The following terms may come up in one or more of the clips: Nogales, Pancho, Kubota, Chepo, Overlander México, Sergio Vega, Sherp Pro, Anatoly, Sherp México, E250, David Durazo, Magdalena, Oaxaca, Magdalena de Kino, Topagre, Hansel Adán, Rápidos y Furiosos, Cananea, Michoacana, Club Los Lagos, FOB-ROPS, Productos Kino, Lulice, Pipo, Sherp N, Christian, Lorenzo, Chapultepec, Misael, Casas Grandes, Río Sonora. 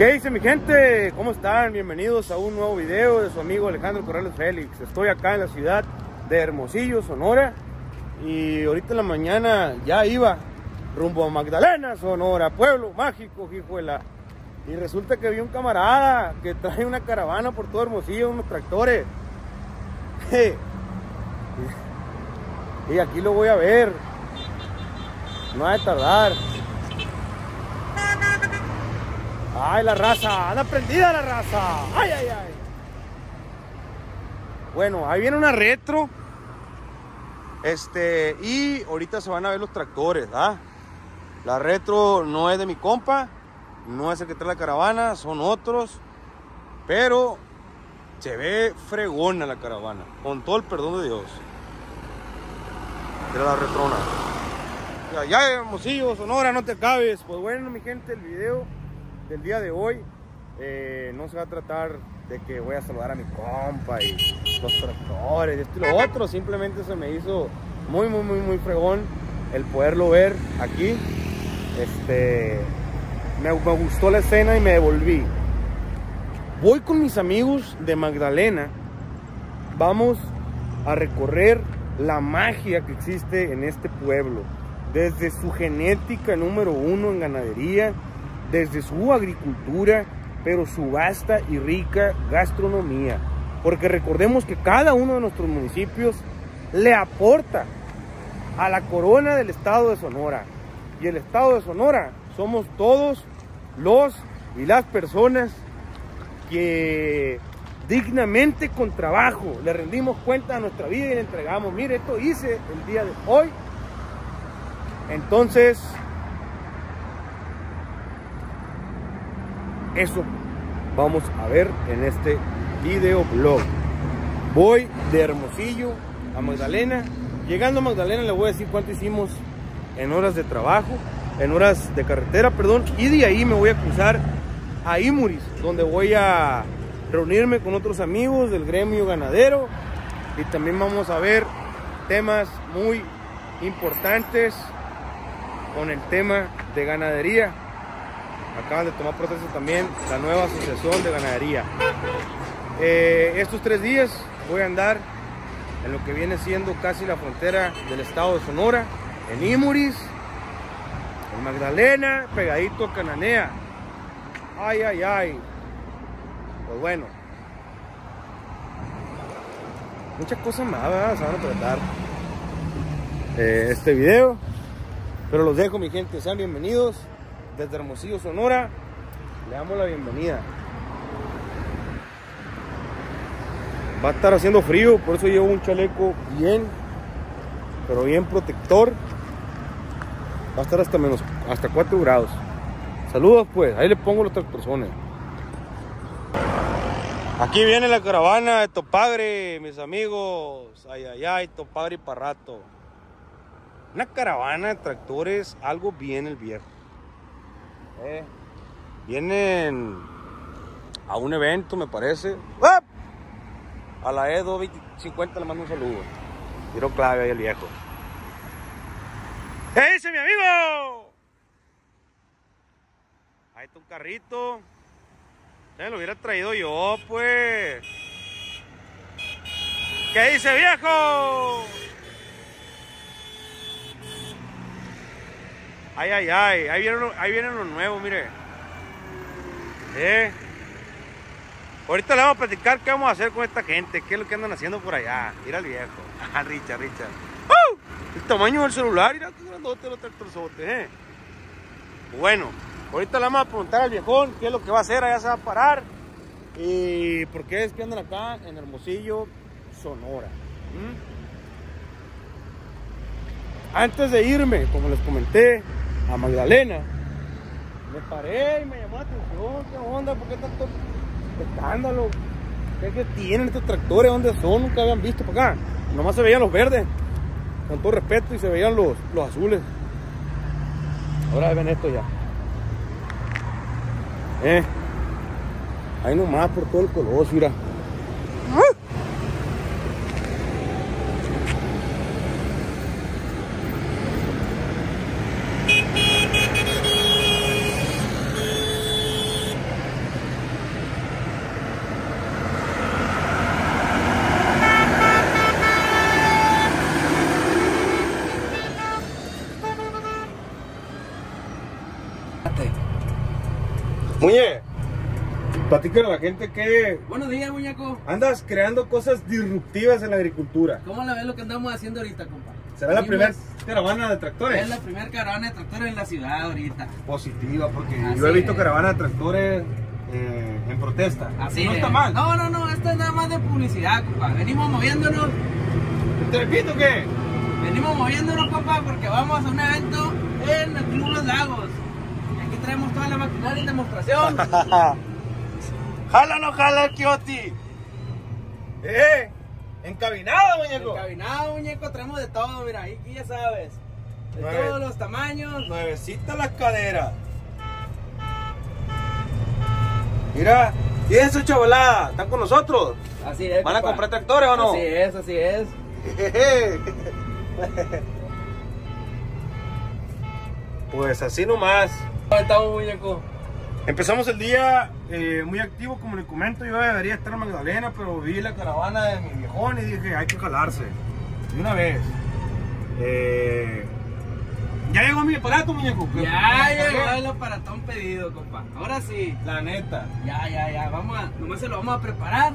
¿Qué dice mi gente? ¿Cómo están? Bienvenidos a un nuevo video de su amigo Alejandro Corrales Félix. Estoy acá en la ciudad de Hermosillo, Sonora, y ahorita en la mañana ya iba rumbo a Magdalena, Sonora, pueblo mágico, hijuela. Y resulta que vi un camarada que trae una caravana por todo Hermosillo, unos tractores. Y aquí lo voy a ver. No ha de tardar. ¡Ay, la raza! ¡Anda prendida la raza! ¡Ay, ay, ay! Bueno, ahí viene una retro. Y ahorita se van a ver los tractores, ¿ah? La retro no es de mi compa, no es el que trae la caravana, son otros. Pero se ve fregona la caravana, con todo el perdón de Dios. De la retrona. Ya, Hermosillo, Sonora, no te acabes. Pues bueno, mi gente, el video del día de hoy no se va a tratar de que voy a saludar a mi compa y los tractores y esto y lo otro. Simplemente se me hizo muy fregón el poderlo ver aquí. Me gustó la escena y me devolví. Voy con mis amigos de Magdalena. Vamos a recorrer la magia que existe en este pueblo, desde su genética número 1 en ganadería, desde su agricultura, pero su vasta y rica gastronomía, porque recordemos que cada uno de nuestros municipios le aporta a la corona del estado de Sonora, y el estado de Sonora somos todos los y las personas que dignamente, con trabajo, le rendimos cuenta a nuestra vida y le entregamos: mire, esto hice el día de hoy. Entonces eso vamos a ver en este videoblog. Voy de Hermosillo a Magdalena. Llegando a Magdalena les voy a decir cuánto hicimos en horas de trabajo, en horas de carretera, perdón. Y de ahí me voy a cruzar a Imuris, donde voy a reunirme con otros amigos del gremio ganadero. Y también vamos a ver temas muy importantes con el tema de ganadería. Acaban de tomar proceso también la nueva asociación de ganadería. Estos 3 días voy a andar en lo que viene siendo casi la frontera del estado de Sonora, en Imuris, en Magdalena, pegadito a Cananea. Ay, ay, ay. Pues bueno, muchas cosas más, ¿verdad? Se van a tratar este video, pero los dejo, mi gente. Sean bienvenidos desde Hermosillo, Sonora. Le damos la bienvenida. Va a estar haciendo frío, por eso llevo un chaleco bien, pero bien protector. Va a estar hasta menos, hasta 4 grados. Saludos, pues. Ahí le pongo los tractorzones. Aquí viene la caravana de Topagre, mis amigos. Ay, ay, ay, Topagre para rato. Una caravana de tractores, algo bien el viejo. Vienen a un evento, me parece. ¡Ah! A la E250 le mando un saludo. Tiro clave ahí el viejo. ¿Qué dice mi amigo? Ahí está un carrito. Se lo hubiera traído yo, pues. ¿Qué dice, viejo? Ay, ay, ay, ahí vienen los nuevos, mire. Ahorita le vamos a platicar qué vamos a hacer con esta gente, qué es lo que andan haciendo por allá. Mira al viejo. Ah, Richard. ¡Oh! El tamaño del celular, mira qué grandote los tractorzotes, Bueno, ahorita le vamos a preguntar al viejón qué es lo que va a hacer, allá se va a parar. Y por qué es que andan acá en Hermosillo, Sonora. Antes de irme, como les comenté, a Magdalena, me paré y me llamó la atención. ¿Qué onda? ¿Por qué tanto escándalo? ¿Qué es que tienen estos tractores? ¿Dónde son? Nunca habían visto para acá. Nomás se veían los verdes, con todo respeto, y se veían los azules. Ahora ven esto ya. Ahí nomás por todo el coloso, mira. Muñe, platícale a la gente que... Buenos días, muñeco. Andas creando cosas disruptivas en la agricultura. ¿Cómo la ves lo que andamos haciendo ahorita, compa? ¿Será la primera caravana de tractores? Es la primera caravana de tractores en la ciudad ahorita. Positiva, porque así yo he visto caravana de tractores en protesta. Así no es. Está mal. No, no, no, esto es nada más de publicidad, compa. Venimos moviéndonos. ¿Te repito qué? Venimos moviéndonos, compa, porque vamos a un evento en el Club Los Lagos. Y aquí traemos toda la maquinaria en demostración. ¿Jala o no jala el Kioti? Encabinado, muñeco. Encabinado, muñeco, traemos de todo, mira, ahí ya sabes. De todos los tamaños. Nuevecita la cadera. Mira, y eso, chavalada, están con nosotros. Así es. ¿Van a comprar tractores o no? Así es, así es. Pues así nomás. ¿Cómo estamos, muñeco? Empezamos el día muy activo, como le comento. Yo debería estar en Magdalena, pero vi la caravana de mi viejón y dije, hay que jalarse de una vez. Ya llegó mi aparato, muñeco. Ya llegó el aparatón pedido, compa. Ahora sí, la neta. Ya, vamos a, nomás se lo vamos a preparar.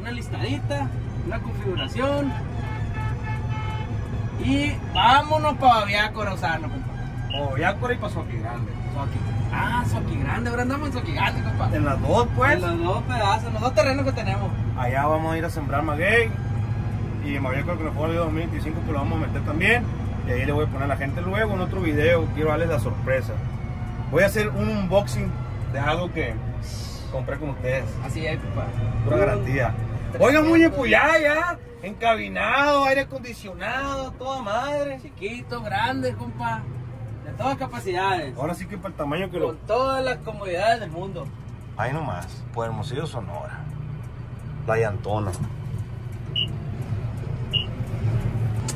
Una listadita, una configuración. Y vámonos para Baviácora, usarlo, compa. Baviácora y para Soquigrande. Ah, Soquigrande, ahora andamos en Soquigrande, compa. En las dos, pues. En los dos pedazos, en los dos terrenos que tenemos. Allá vamos a ir a sembrar maguey. Y en Baviácora, que nos fue el 2025, pues lo vamos a meter también. Y ahí le voy a poner a la gente luego en otro video. Quiero darles la sorpresa. Voy a hacer un unboxing de algo que compré con ustedes. Así es, compa. Pura garantía. Oiga, muñe, pues ya. Encabinado, aire acondicionado, toda madre. Chiquito, grande, compa. De todas capacidades. Ahora sí que para el tamaño que lo... Con todas las comodidades del mundo. Ahí nomás, por Hermosillo, Sonora. Playa Antona.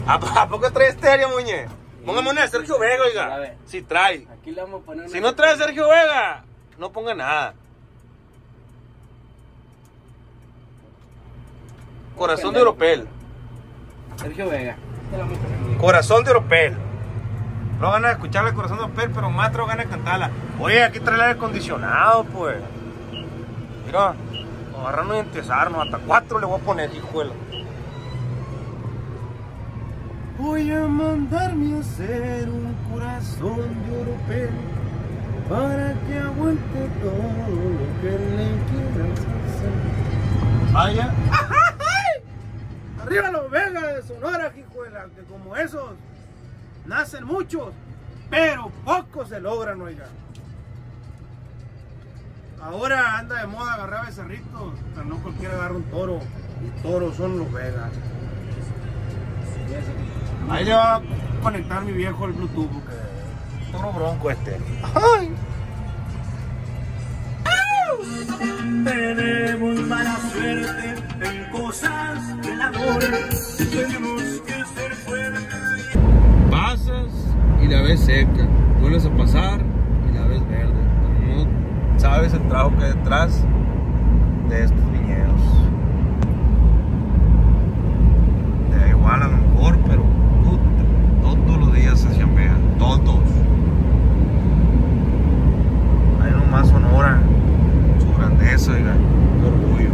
¿A poco trae estéreo, muñe? Sí. Póngame una de Sergio Vega, oiga. A ver. Si trae. Aquí le vamos a poner una... Si no trae Sergio Vega, no ponga nada. Corazón de Oropel. Sergio Vega. Corazón de Oropel. No van a escuchar el Corazón de Oropel, pero más te van a cantarla. Oye, aquí trae el aire acondicionado, pues. Mira, agarrarnos y empezarnos. Hasta 4 le voy a poner, hijuela. Voy a mandarme a hacer un corazón de Oropel para que aguante todo lo que le quieras hacer. Vaya. ¡Ajá! ¡Arriba los Vegas de Sonora, hijuela! Que como esos, nacen muchos, pero pocos se logran, oiga. Ahora anda de moda agarrar becerritos, pero no cualquiera agarra un toro. Y toros son los Vegas. Ahí le va a conectar mi viejo el Bluetooth, porque es toro bronco este. ¡Ay! Tenemos mala suerte en cosas del amor. Tenemos que ser fuertes. Pasas y la ves seca. Vuelves a pasar y la ves verde. No sabes el trabajo que hay detrás de estos viñedos. Te da igual a lo mejor, pero todos los días se chambean. Todos. Hay nomás Sonora. Eso, oiga, qué orgullo.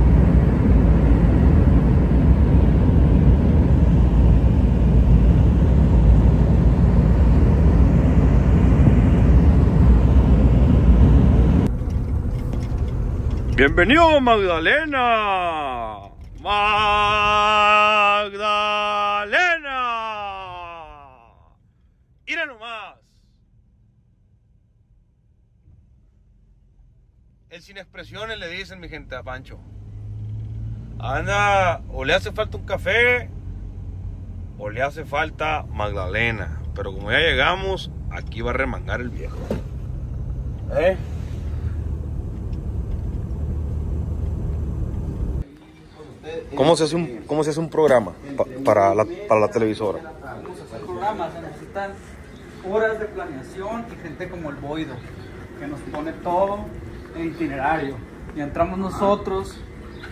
Bienvenido a Magdalena. Magdalena. Mira nomás. El sin expresiones le dicen, mi gente, a Pancho. Anda, o le hace falta un café o le hace falta Magdalena. Pero como ya llegamos, aquí va a remangar el viejo. ¿Cómo se hace un programa para la televisora? Los programas se necesitan horas de planeación y gente como el Boido, que nos pone todo en itinerario, y entramos nosotros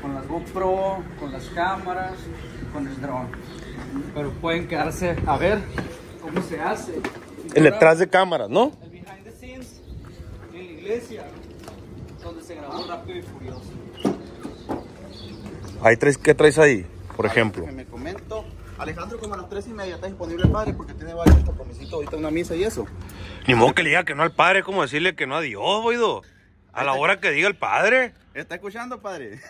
con las GoPro, con las cámaras, con el dron, pero pueden quedarse a ver cómo se hace el detrás de cámaras, ¿no? El behind the scenes en la iglesia, se grabó Rápido y Furioso. Ahí traes, ¿qué traes ahí? Por ejemplo. Que me comento. Alejandro, como a las 3:30 está disponible el padre porque tiene varios compromisos ahorita, una misa y eso. Ni modo que le diga que no al padre, como decirle que no a Dios, Boido. A la hora que diga el padre. ¿Está escuchando, padre?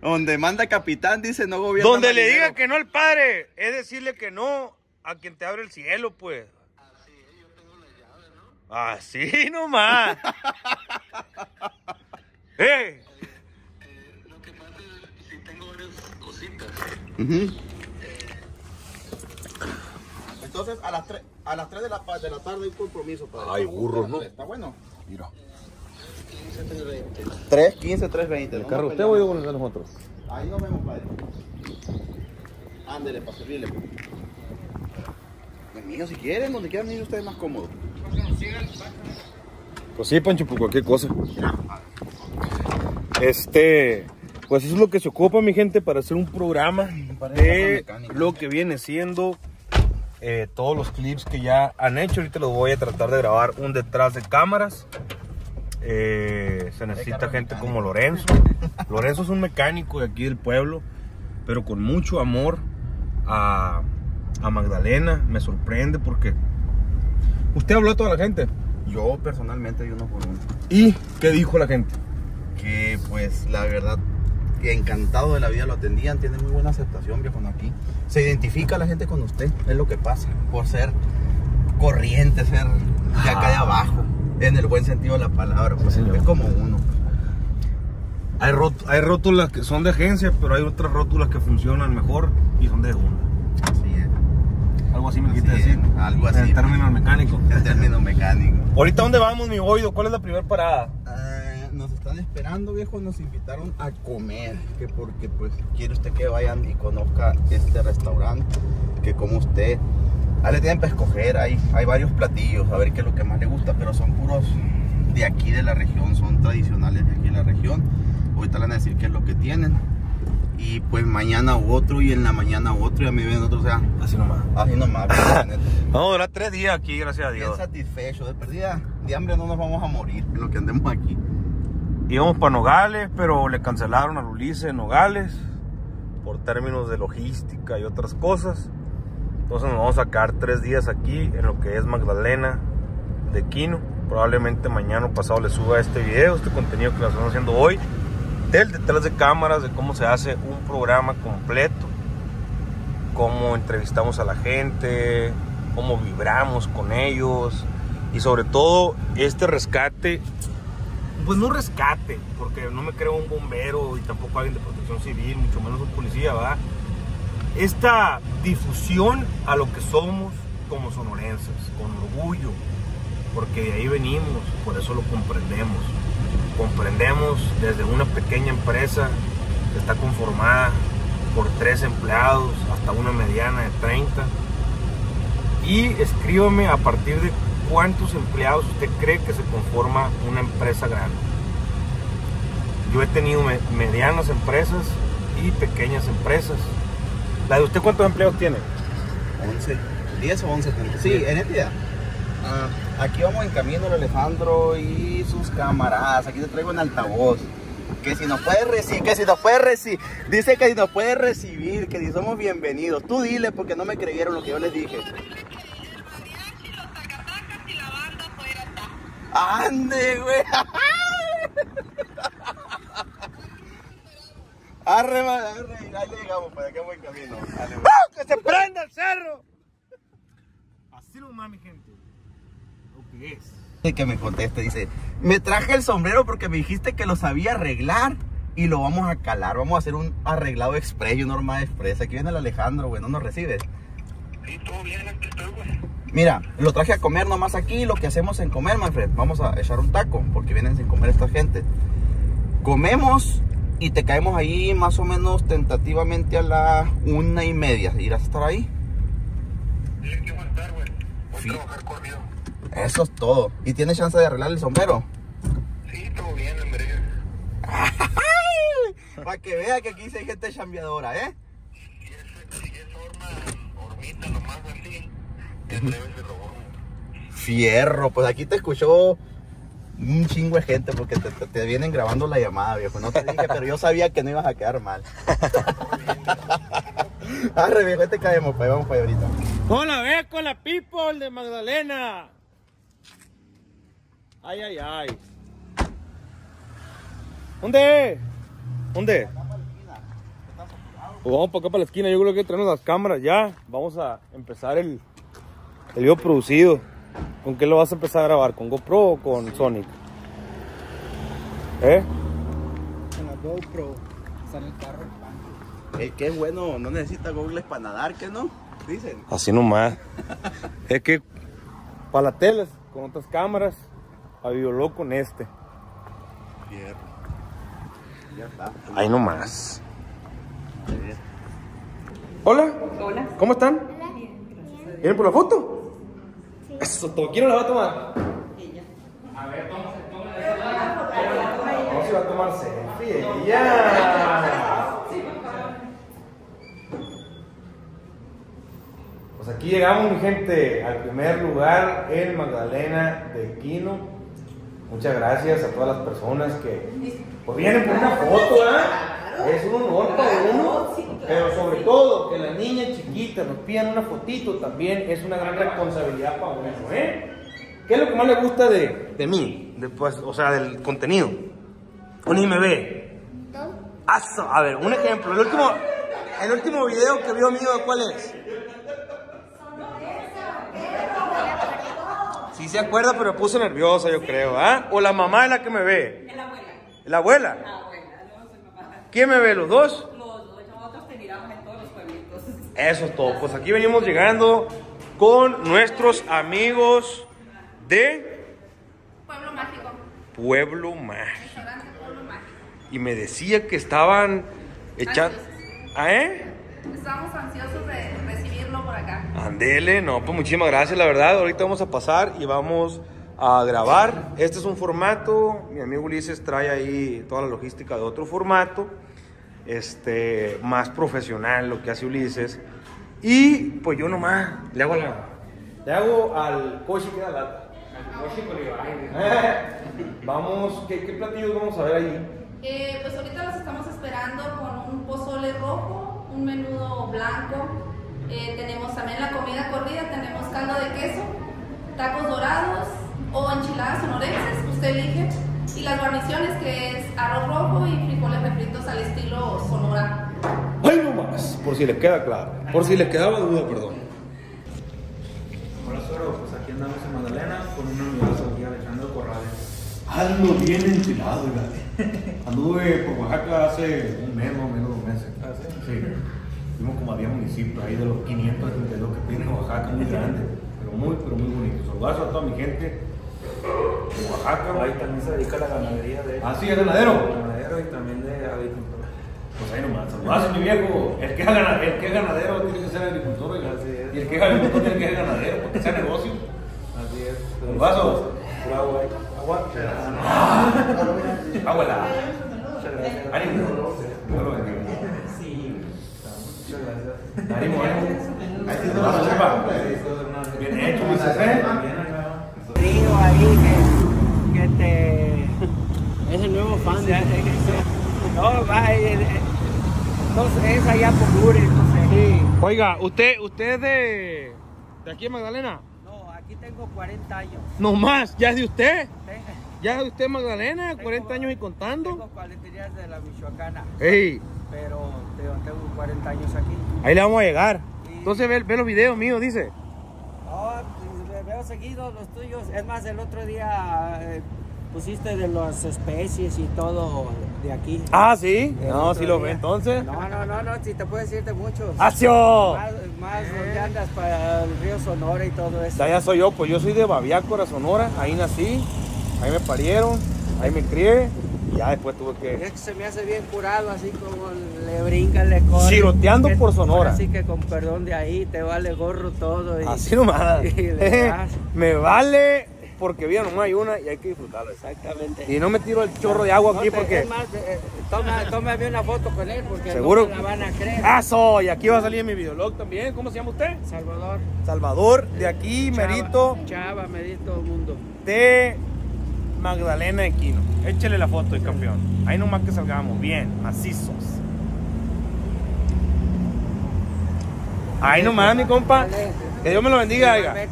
Donde manda capitán, dice, no gobierna. Donde le diga que no al padre, es decirle que no a quien te abre el cielo, pues. Así, yo tengo la llave, ¿no? Así nomás. Lo que pasa es que tengo varias cositas. Entonces, a las 3 de la tarde hay compromiso, padre. Ay, burros, ¿no? Está bueno. Mira. 3:15, 3:20. ¿El carro usted o yo con el de nosotros? Ahí nos vemos, padre. Ándele, para servirle. Los niños, si quieren, donde quieran ir ustedes más cómodos. Pues sí, Pancho, por cualquier cosa. Pues eso es lo que se ocupa, mi gente, para hacer un programa de lo que viene siendo todos los clips que ya han hecho. Ahorita los voy a tratar de grabar un detrás de cámaras. Se necesita gente como Lorenzo. Lorenzo es un mecánico de aquí del pueblo, pero con mucho amor a Magdalena. Me sorprende porque usted habló a toda la gente. Yo personalmente, yo no por uno. ¿Y qué dijo la gente? Que pues la verdad, encantado de la vida lo atendían, tiene muy buena aceptación, viejo, aquí. Se identifica la gente con usted, es lo que pasa, por ser corriente, ser de acá de abajo. En el buen sentido de la palabra, pues, sí, es como uno. Hay rótulas que son de agencia, pero hay otras rótulas que funcionan mejor y son de una. Así es. Algo así me quita decir. Algo así. En términos mecánicos. En términos mecánicos. ¿Ahorita dónde vamos, mi Boido? ¿Cuál es la primera parada? Nos están esperando, viejo. Nos invitaron a comer. Que porque, pues, quiere usted que vayan y conozca este restaurante. Que como usted... Ahí le tienen para escoger, hay varios platillos, a ver qué es lo que más le gusta, pero son puros de aquí de la región, son tradicionales de aquí de la región. Ahorita le van a decir qué es lo que tienen. Y pues mañana otro, y en la mañana otro, y a mí ven otro, o sea, así nomás. Así nomás. Vamos a durar 3 días aquí, gracias a Dios. Bien satisfecho, de perdida de hambre no nos vamos a morir en lo que andemos aquí. Íbamos para Nogales, pero le cancelaron a Lulice en Nogales, por términos de logística y otras cosas. Entonces nos vamos a quedar 3 días aquí en lo que es Magdalena de Kino. Probablemente mañana o pasado les suba este video, este contenido que les estamos haciendo hoy, del detrás de cámaras, de cómo se hace un programa completo, cómo entrevistamos a la gente, cómo vibramos con ellos y sobre todo este rescate. Pues no rescate, porque no me creo un bombero y tampoco alguien de protección civil, mucho menos un policía, ¿verdad? Esta difusión a lo que somos como sonorenses, con orgullo, porque de ahí venimos, por eso lo comprendemos. Comprendemos desde una pequeña empresa que está conformada por 3 empleados hasta una mediana de 30. Y escríbame a partir de cuántos empleados usted cree que se conforma una empresa grande. Yo he tenido medianas empresas y pequeñas empresas. ¿La de usted cuántos empleados tiene? 11, 10 o 11. Sí, en entidad. Aquí vamos en camino Alejandro y sus camaradas. Aquí te traigo en altavoz. Que si nos puede recibir, dice que si nos puede recibir, que si somos bienvenidos. Tú dile porque no me creyeron lo que yo les dije. ¡Ande, güey! Arre, madre, ya llegamos, para que buen camino. Dale, ¡que se prenda el cerro! Así nomás, mi gente. Lo que es. Que me conteste, dice, me traje el sombrero porque me dijiste que lo sabía arreglar y lo vamos a calar. Vamos a hacer un arreglado express y un normal express. Aquí viene el Alejandro, güey, ¿no nos recibes? Sí, todo bien, aquí estoy, güey. Mira, lo traje a comer nomás aquí. Lo que hacemos en comer, Manfred, vamos a echar un taco porque vienen sin comer esta gente. Comemos... Y te caemos ahí más o menos tentativamente a las 1:30. ¿Irás a estar ahí? Sí, hay que aguantar, güey. Voy a trabajar corrido. Eso es todo. ¿Y tienes chance de arreglar el sombrero? Sí, todo bien, hombre. Para que vea que aquí hay gente chambeadora, ¿eh? Si es hormita nomás así, te atreves de robón. Fierro, pues aquí te escuchó un chingo de gente porque te vienen grabando la llamada, viejo. No te dije, pero yo sabía que no ibas a quedar mal. Arre, viejo, te caemos, pues, vamos para ahorita. Hola, ve con la people de Magdalena. Ay, ay, ay. ¿Dónde? ¿Dónde? Acá para la esquina. Vamos para acá para la esquina. Yo creo que traemos las cámaras ya. Vamos a empezar el video producido. ¿Con qué lo vas a empezar a grabar? ¿Con GoPro o con Sonic? ¿Eh? Con la GoPro. Está en el carro el Pancho. Que es bueno, no necesita googles para nadar, ¿qué no? Dicen. Así nomás. Es que para las telas, con otras cámaras, a violó con este. Bien. Ya está. Ahí nomás. Hola. Hola. ¿Cómo están? Hola. ¿Vienen por la foto? Eso todo. ¿Quién la va a tomar? Ella. A ver, vamos a tomar selfie. ¡Ya! Pues aquí llegamos, mi gente, al primer lugar en Magdalena de Kino. Muchas gracias a todas las personas que pues vienen por una foto, ¿eh? Es un honor para uno. Pero sobre todo que las niñas chiquitas nos pidan una fotito también es una gran responsabilidad para uno, ¿eh? ¿Qué es lo que más le gusta de mí? De, pues, o sea, del contenido. Un IMB. A ver, un ejemplo. El último video que vio mío, ¿cuál es? Sí se acuerda, pero puse nerviosa, yo creo, ¿ah? ¿O la mamá es la que me ve? Es la abuela. ¿La abuela? La abuela, no soy mamá. ¿Quién me ve? ¿Los dos? Eso es todo, pues aquí venimos llegando con nuestros amigos de Pueblo Mágico. Pueblo Mágico. Pueblo Mágico. Y me decía que estaban echando... ¿Eh? Estamos ansiosos de recibirlo por acá. Andele, no, pues muchísimas gracias, la verdad. Ahorita vamos a pasar y vamos a grabar. Este es un formato, mi amigo Ulises trae ahí toda la logística de otro formato. Más profesional lo que hace Ulises, y pues yo nomás le hago al coche que da lata. Vamos, ¿qué platillos vamos a ver ahí? Pues ahorita los estamos esperando con un pozole rojo, un menudo blanco, tenemos también la comida corrida, tenemos caldo de queso, tacos dorados o enchiladas sonorenses, usted elige. Y las guarniciones, que es arroz rojo y frijoles refritos al estilo Sonora. ¡Ay, no más! Por si les queda claro. Por si les quedaba duda, perdón. Hola, Soro. Pues aquí andamos en Magdalena con un amigazo aquí, Alejandro Corrales. Ando bien enchilado, ¿verdad? Anduve por Oaxaca hace un mes, más o menos 2 meses. ¿Ah, sí? Sí. Fuimos como a 10 municipios ahí de los 532 que tiene Oaxaca, muy grande. Pero muy bonito. Saludos a toda mi gente. De Oaxaca. Ahí también se dedica a la ganadería de... Ah, sí, es ganadero. Ganadero y también de agricultor. Pues ahí nomás, saludazo, mi viejo. El que es ganadero tiene que ser agricultor. Y el que es agricultor tiene que ser ganadero, porque sea negocio. Así es. ¿Un vaso? Agua. Agua. Abuela. Muchas gracias. Ánimo. Sí. Muchas gracias. Ánimo, ánimo. Bien hecho, mi jefe. Ahí que es el nuevo fan de no va, entonces es allá por Lure, entonces sí. Oiga, usted de aquí en Magdalena. No, aquí tengo 40 años. No más, ya es de usted. Sí. Ya es de usted, Magdalena, tengo 40 años y contando. Tengo 40 días de la Michoacana. Ey. Pero tengo 40 años aquí. Ahí le vamos a llegar. Sí. Entonces ve los videos míos, dice. No, veo seguidos los tuyos. Es más, el otro día pusiste de las especies y todo de aquí. Ah, sí. No, sí lo ve entonces. No, si te puedes ir de muchos. ¡Acio! Más donde andas para el río Sonora y todo eso. Ya soy yo, pues yo soy de Baviácora, Sonora. Ahí nací, ahí me parieron, ahí me crié. Ya después tuve que... Es que se me hace bien curado, así como le brinca, le corre. Chiroteando por Sonora. Así que con perdón de ahí, te vale gorro todo. Y, así nomás. Me vale, porque vida nomás hay una y hay que disfrutarla. Exactamente. Y no me tiro el chorro de agua aquí porque... Es más, tómame una foto con él porque seguro no me la van a creer. ¡Aso! Y aquí va a salir en mi videolog también. ¿Cómo se llama usted? Salvador. Salvador, de aquí, Chava, Merito. Chava, Merito, Mundo. De... Magdalena de Kino. Échale la foto, el campeón. Ahí nomás que salgamos, bien, macizos. Ahí nomás, mi compa. Que Dios me lo bendiga, oiga.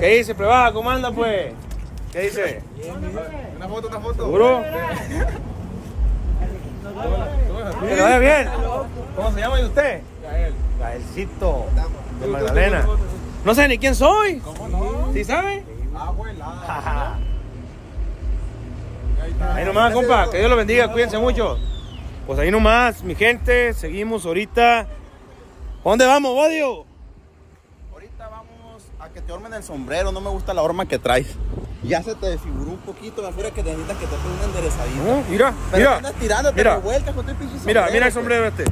¿Qué dice, prebaja? ¿Cómo anda, pues? ¿Qué dice? Una foto, una foto. ¿Seguro? Que lo vaya bien. ¿Cómo se llama y usted? Gael. Gaelcito. De Magdalena. No sé ni quién soy. ¿Cómo no? ¿Sí sabe? Abuela. Ahí nomás, compa, que Dios lo bendiga, cuídense mucho. Pues ahí nomás, mi gente, seguimos ahorita. ¿Dónde vamos, Bodio? Ahorita vamos a que te ormen el sombrero, no me gusta la horma que traes. Ya se te desfiguró un poquito, me figura que necesitas que te ponga una enderezadita. Mira, pero mira, andas tirándote, mira, vueltas con tu pinche sombrero. Mira, mira el sombrero este.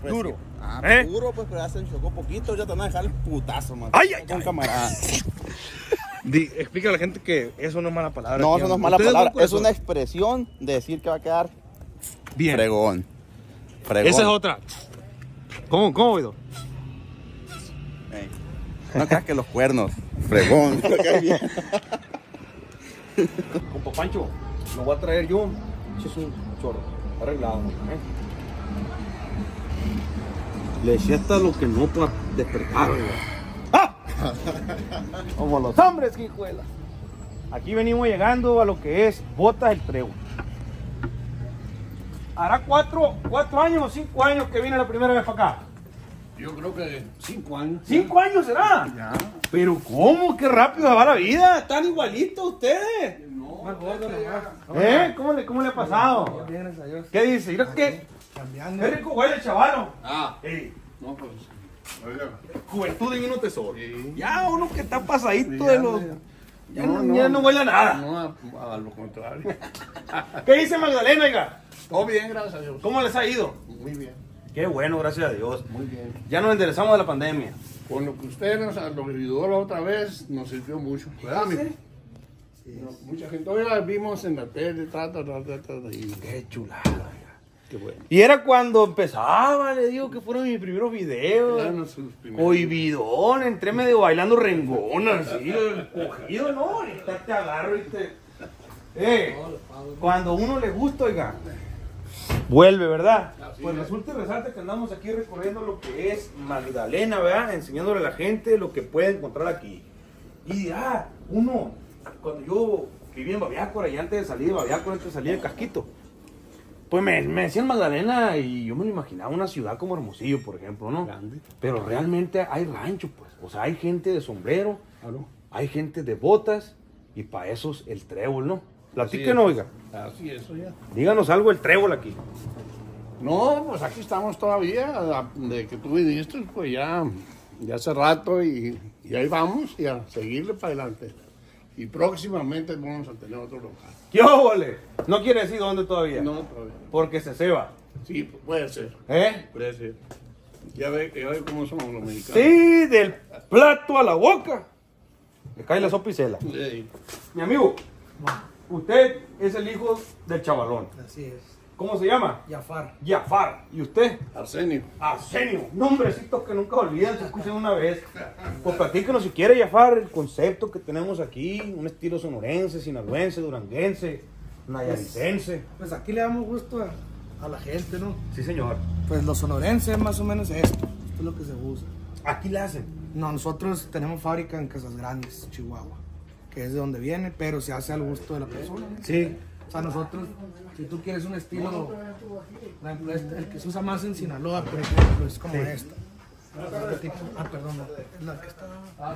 Pues, duro. Ah, ¿eh? Duro, pues, pero ya se chocó poquito, ya te van a dejar el putazo, man. Ay, ay, ay, camarada. Explica a la gente que eso no es mala palabra. No, eso no es mala palabra, es una expresión de decir que va a quedar bien. Fregón. Fregón. Esa es otra. ¿Cómo, cómo, Guido? Hey, no creas que los cuernos. Fregón. Compa Pancho, lo voy a traer yo. Es un chorro arreglado, ¿eh? Le eché hasta lo que no para despertar. Como los hombres, hijuela. Aquí venimos llegando a lo que es Botas el Trébol. Hará cuatro años o 5 años que viene la primera vez para acá. Yo creo que 5 años. ¿5 años será? Ya. Pero ¿cómo? Qué rápido se va la vida. Están igualitos ustedes. No, ¿Cómo le ha pasado? Bien, a Dios. ¿Qué dice? Mira que cambiando. Qué rico huele, chavalo. Ah. Ey. No, pues. Juventud divino tesoro. Sí. Ya uno que está pasadito ya, de los. Ya no huele a nada. No, a lo contrario. ¿Qué dice Magdalena, oiga? Todo bien, gracias a Dios. ¿Cómo les ha ido? Muy bien. Qué bueno, gracias a Dios. Muy bien. Ya nos enderezamos de la pandemia. Con lo que usted nos ayudó la otra vez, nos sirvió mucho. ¿Verdad, amigo? Sí. Sí. No, mucha gente. Hoy la vimos en la tele, y qué chulada. Qué bueno. Y era cuando empezaba, le digo que fueron mis primeros videos. Claro, cohibidón, entré medio bailando rengón, así, cogido, ¿no? Y te agarro y te... cuando uno le gusta, oiga, vuelve, ¿verdad? Pues resulta y resalta que andamos aquí recorriendo lo que es Magdalena, ¿verdad? Enseñándole a la gente lo que puede encontrar aquí. Y, uno, cuando yo vivía en Baviácora y antes de salir de Baviácora, antes de salir del casquito, pues me decían Magdalena y yo me lo imaginaba una ciudad como Hermosillo, por ejemplo, ¿no? Grande. Pero realmente hay rancho, pues. O sea, hay gente de sombrero, hay gente de botas y para esos el trébol, ¿no? Platíquenos, oiga. Así es, oiga. Díganos algo del trébol aquí. No, pues aquí estamos todavía, de que tú viniste, pues ya hace rato y ahí vamos y a seguirle para adelante. Y próximamente vamos a tener otro local. ¡Qué óvole! No quiere decir dónde todavía. No, todavía. Porque se ceba. Sí, puede ser. ¿Eh? Puede ser. Ya ve cómo somos los mexicanos. Sí, del plato a la boca. Le cae la sopa y cela. Sí. Mi amigo, usted es el hijo del chavalón. Así es. ¿Cómo se llama? Jafar. Jafar. ¿Y usted? Arsenio. Arsenio. Nombrecitos que nunca olvidan, se escuchan una vez. Pues platíquenos si quiere, Jafar, el concepto que tenemos aquí, un estilo sonorense, sinaloense, duranguense, nayaricense. Pues aquí le damos gusto a la gente, ¿no? Sí, señor. Pues lo sonorense más o menos es esto. Esto es lo que se usa. ¿Aquí le hacen? No, nosotros tenemos fábrica en Casas Grandes, Chihuahua, que es de donde viene, pero se hace al gusto de la persona. Sí. O sea, nosotros, si tú quieres un estilo, el que se usa más en Sinaloa, por ejemplo, es como esta. Perdón, la que está.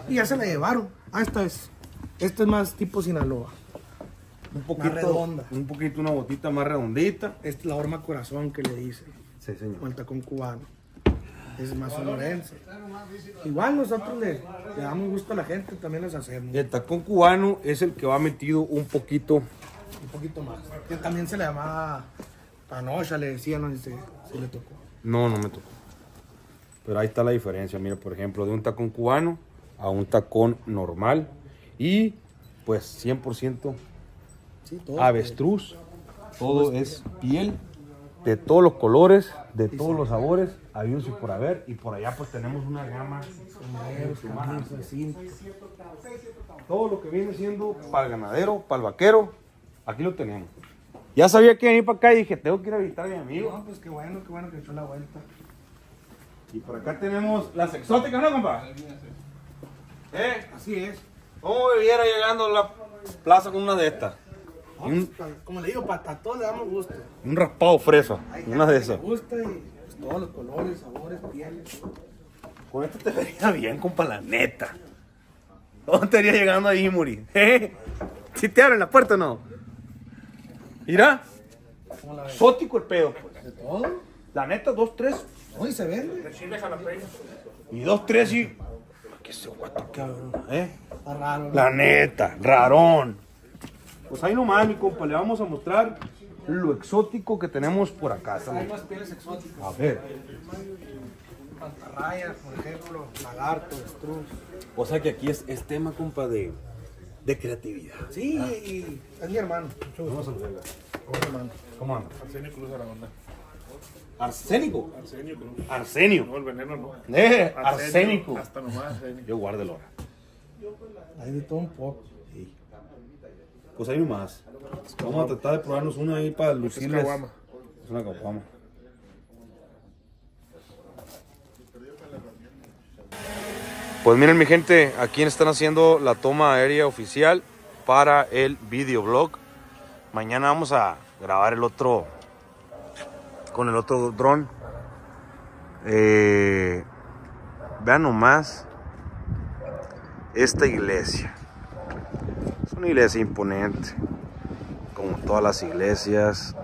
Y ya se la llevaron. Esta es. Esta es más tipo Sinaloa. Un poquito más redonda. Un poquito, una botita más redondita. Esta es la horma corazón que le dice. Sí, señor. Cuenta con cubano. Es más sonorense. Igual nosotros le damos gusto a la gente, también los hacemos. El tacón cubano es el que va metido un poquito más. Que también se le llamaba panocha, le decían, no sé si le tocó. No me tocó. Pero ahí está la diferencia, mira, por ejemplo, de un tacón cubano a un tacón normal y pues 100% sí, todo avestruz, todo es piel de todos los colores, de todos los sabores, habidos y por haber. Y por allá pues tenemos una gama, todo lo que viene siendo para el ganadero, para el vaquero, aquí lo tenemos. Ya sabía que venir para acá y dije, tengo que ir a visitar a mi amigo. No, pues qué bueno que echó la vuelta. Y por acá tenemos las exóticas, ¿no, compa? Así es. ¿Cómo viviera llegando a la plaza con una de estas? Como le digo, para todos le damos gusto. Un raspado fresa, una de esas. Me gusta y pues, todos los colores, sabores, pieles. Con esto te vería bien, compa, la neta. ¿Dónde estaría llegando a Imuris? ¿Si te abren la puerta o no? Mira, exótico el pedo, pues. ¿De todo? La neta, 2, 3. Hoy se vende. Y 2, 3 y... ¿Qué se guata, cabrón? Está raro, ¿no? La neta, rarón. Pues ahí nomás, mi compa, le vamos a mostrar lo exótico que tenemos por acá. Hay más pieles exóticas. A ver. Pantarrayas, por ejemplo, lagarto, estruz. O sea que aquí es tema, compa, de creatividad. Sí, es mi hermano. Vamos a verla. ¿Cómo anda? Arsenio Cruz Aragón. ¿Arsénico? Arsenio Cruz. Arsenio. No, el veneno no. Arsénico. Hasta nomás arsénico. Yo guardo el hora. Hay de todo un poco. Sí. Pues ahí nomás. Vamos a tratar de probarnos una ahí para lucirles. Es caguama. Es una caguama. Pues miren, mi gente, aquí están haciendo la toma aérea oficial para el videoblog. Mañana vamos a grabar el otro, con el otro dron. Vean nomás esta iglesia. Es una iglesia imponente, como todas las iglesias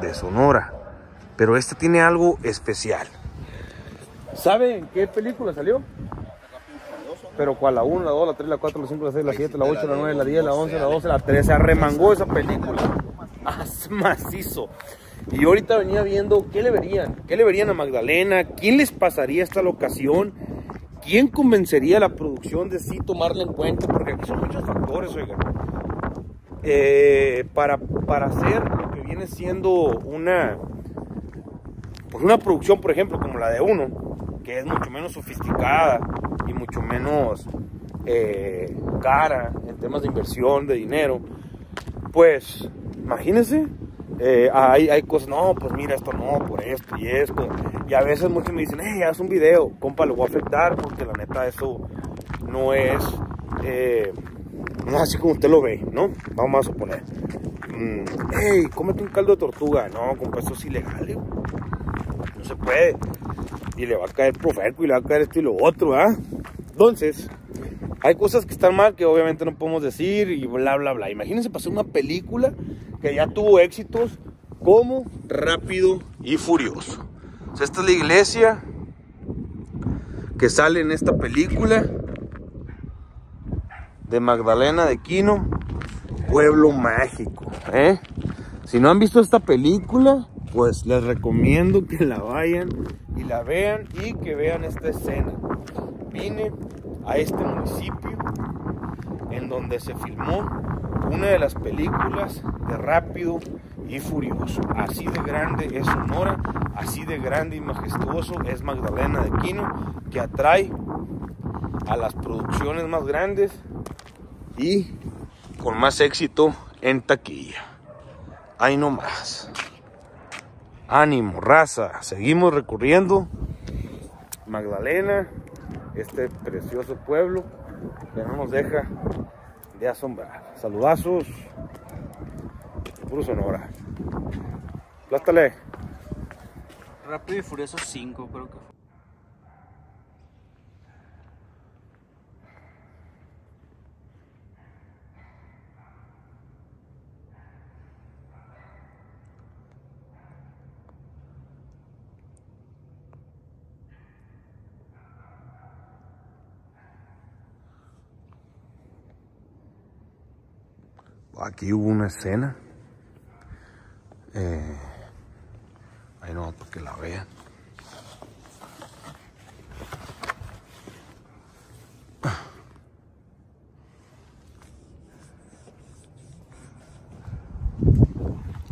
de Sonora, pero esta tiene algo especial. ¿Saben qué película salió? Pero cuál, la 1, la 2, la 3, la 4, la 5, la 6, la 7, la 8, la 9, la 10, la 11, la 12, la 13. Arremangó esa película. Es macizo. Y ahorita venía viendo qué le verían. ¿Qué le verían a Magdalena? ¿Quién les pasaría esta locación? ¿Quién convencería a la producción de sí tomarla en cuenta? Porque aquí son muchos factores, oigan. Para hacer lo que viene siendo una producción, por ejemplo, como la de uno, que es mucho menos sofisticada y mucho menos cara en temas de inversión, de dinero, pues imagínense, hay cosas, no, pues mira, esto no, por esto y esto, y a veces muchos me dicen, haz un video, compa, lo voy a afectar, porque la neta eso no es, no es así como usted lo ve, ¿no? Vamos a suponer, cómete un caldo de tortuga, no, compa, esto es ilegal, ¿eh? No se puede, y le va a caer Profeco y le va a caer esto y lo otro, ¿verdad? Entonces, hay cosas que están mal que obviamente no podemos decir y bla, bla, bla. Imagínense pasar una película que ya tuvo éxitos como Rápido y Furioso. O sea, esta es la iglesia que sale en esta película de Magdalena de Kino, Pueblo Mágico, ¿eh? Si no han visto esta película, pues les recomiendo que la vayan y la vean y que vean esta escena. Vine a este municipio en donde se filmó una de las películas de Rápido y Furioso. Así de grande es Sonora, así de grande y majestuoso es Magdalena de Kino, que atrae a las producciones más grandes y con más éxito en taquilla. Ahí no más. Ánimo, raza, seguimos recorriendo Magdalena, este precioso pueblo que no nos deja de asombrar. Saludazos, puro Sonora. Plástale. Rápido y Furioso 5, creo que fue. Aquí hubo una escena, ahí no, para que la vean.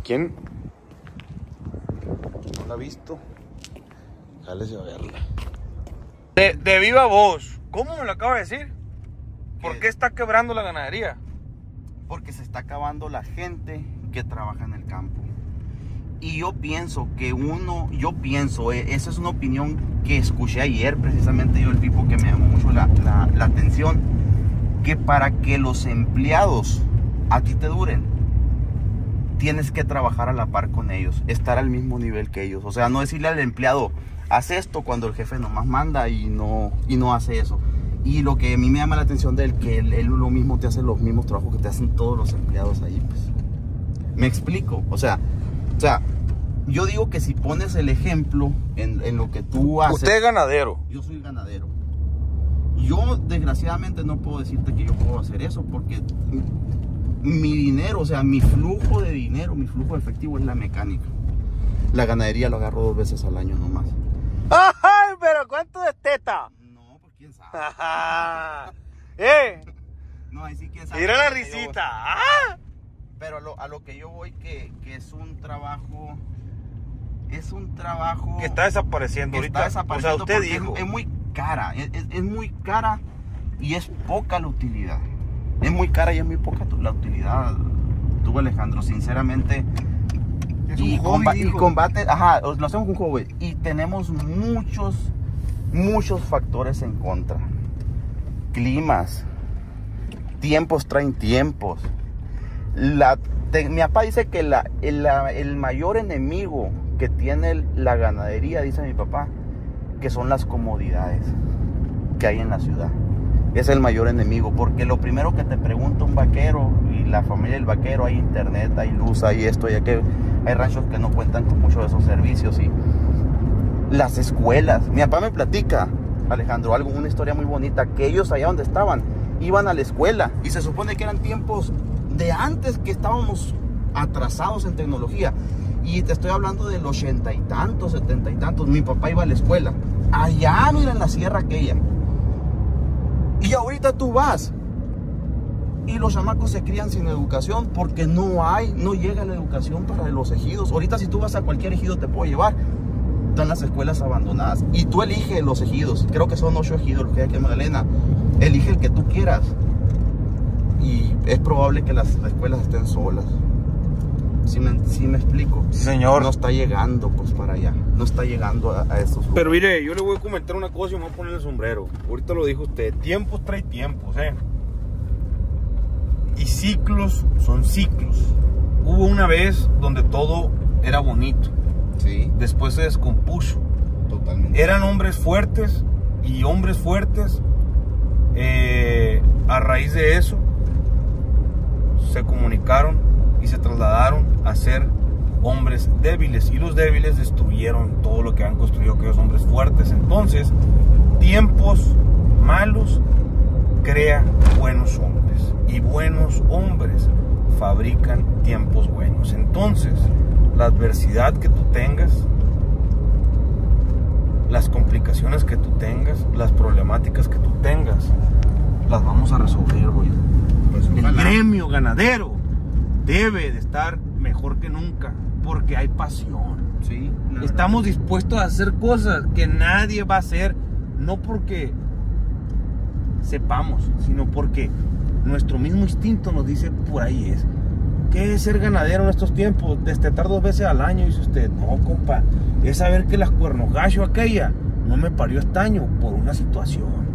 ¿Quién? no la ha visto, jálese a verla. De viva voz, ¿cómo me lo acaba de decir? ¿Por qué está quebrando la ganadería? Porque se está acabando la gente que trabaja en el campo. Y yo pienso que esa es una opinión que escuché ayer, precisamente yo el Pipo, que me llamó mucho la atención, que para que los empleados aquí te duren, tienes que trabajar a la par con ellos, estar al mismo nivel que ellos. O sea, no decirle al empleado, haz esto, cuando el jefe nomás manda y no hace eso. Y lo que a mí me llama la atención de él, que él lo mismo te hace los mismos trabajos que te hacen todos los empleados ahí, pues. ¿Me explico? O sea, yo digo que si pones el ejemplo en lo que tú haces... Usted es ganadero. Yo soy ganadero. Yo, desgraciadamente, no puedo decirte que yo puedo hacer eso, porque mi dinero, o sea, mi flujo de dinero, mi flujo de efectivo es la mecánica. La ganadería lo agarro 2 veces al año nomás. ¡Ay, pero cuánto de teta! No, pues quién sabe. No, ahí sí quién sabe. Mira la risita. ¡Ah! Pero a lo que yo voy, que es un trabajo... Es un trabajo... Que está desapareciendo que ahorita. Está desapareciendo, o sea, usted dijo... Es muy cara, es muy cara y es poca la utilidad. Es muy cara y es muy poca la utilidad. Tú, Alejandro, sinceramente... Es un hobby, y combate... Ajá, lo hacemos un hobby. Y tenemos muchos factores en contra. Climas. Tiempos traen tiempos. Mi papá dice que el mayor enemigo que tiene la ganadería, dice mi papá, que son las comodidades que hay en la ciudad. Es el mayor enemigo, porque lo primero que te pregunta un vaquero y la familia del vaquero, hay internet, hay luz, hay esto, hay aquello. Hay ranchos que no cuentan con muchos de esos servicios. Y las escuelas. Mi papá me platica, Alejandro, una historia muy bonita, que ellos allá donde estaban iban a la escuela, y se supone que eran tiempos de antes, que estábamos atrasados en tecnología, y te estoy hablando del 80 y tantos, 70 y tantos. Mi papá iba a la escuela allá, mira, en la sierra aquella, y ahorita tú vas y los chamacos se crían sin educación, porque no llega la educación para los ejidos. Ahorita, si tú vas a cualquier ejido, te puedo llevar, están las escuelas abandonadas, y tú eliges los ejidos. Creo que son 8 ejidos los que hay aquí en Magdalena. Elige el que tú quieras, y es probable que las escuelas estén solas. ¿Sí me explico? Sí, señor. No está llegando pues para allá, no está llegando a esos lugares. Pero mire, yo le voy a comentar una cosa y me voy a poner el sombrero. Ahorita lo dijo usted, tiempos trae tiempos, y ciclos son ciclos. Hubo una vez donde todo era bonito. Sí. Después se descompuso. Totalmente. Eran hombres fuertes, y hombres fuertes, a raíz de eso, se comunicaron y se trasladaron a ser hombres débiles, y los débiles destruyeron todo lo que han construido aquellos hombres fuertes. Entonces, tiempos malos crea buenos hombres, y buenos hombres fabrican tiempos buenos. Entonces, la adversidad que tú tengas, las complicaciones que tú tengas, las problemáticas que tú tengas, las vamos a resolver hoy. El gremio ganadero debe de estar mejor que nunca, porque hay pasión. Sí, estamos dispuestos a hacer cosas que nadie va a hacer, no porque sepamos, sino porque nuestro mismo instinto nos dice, por ahí es. ¿Qué es ser ganadero en estos tiempos? Destetar 2 veces al año, dice usted. No, compa, es saber que las cuernogacho aquella no me parió estaño por una situación.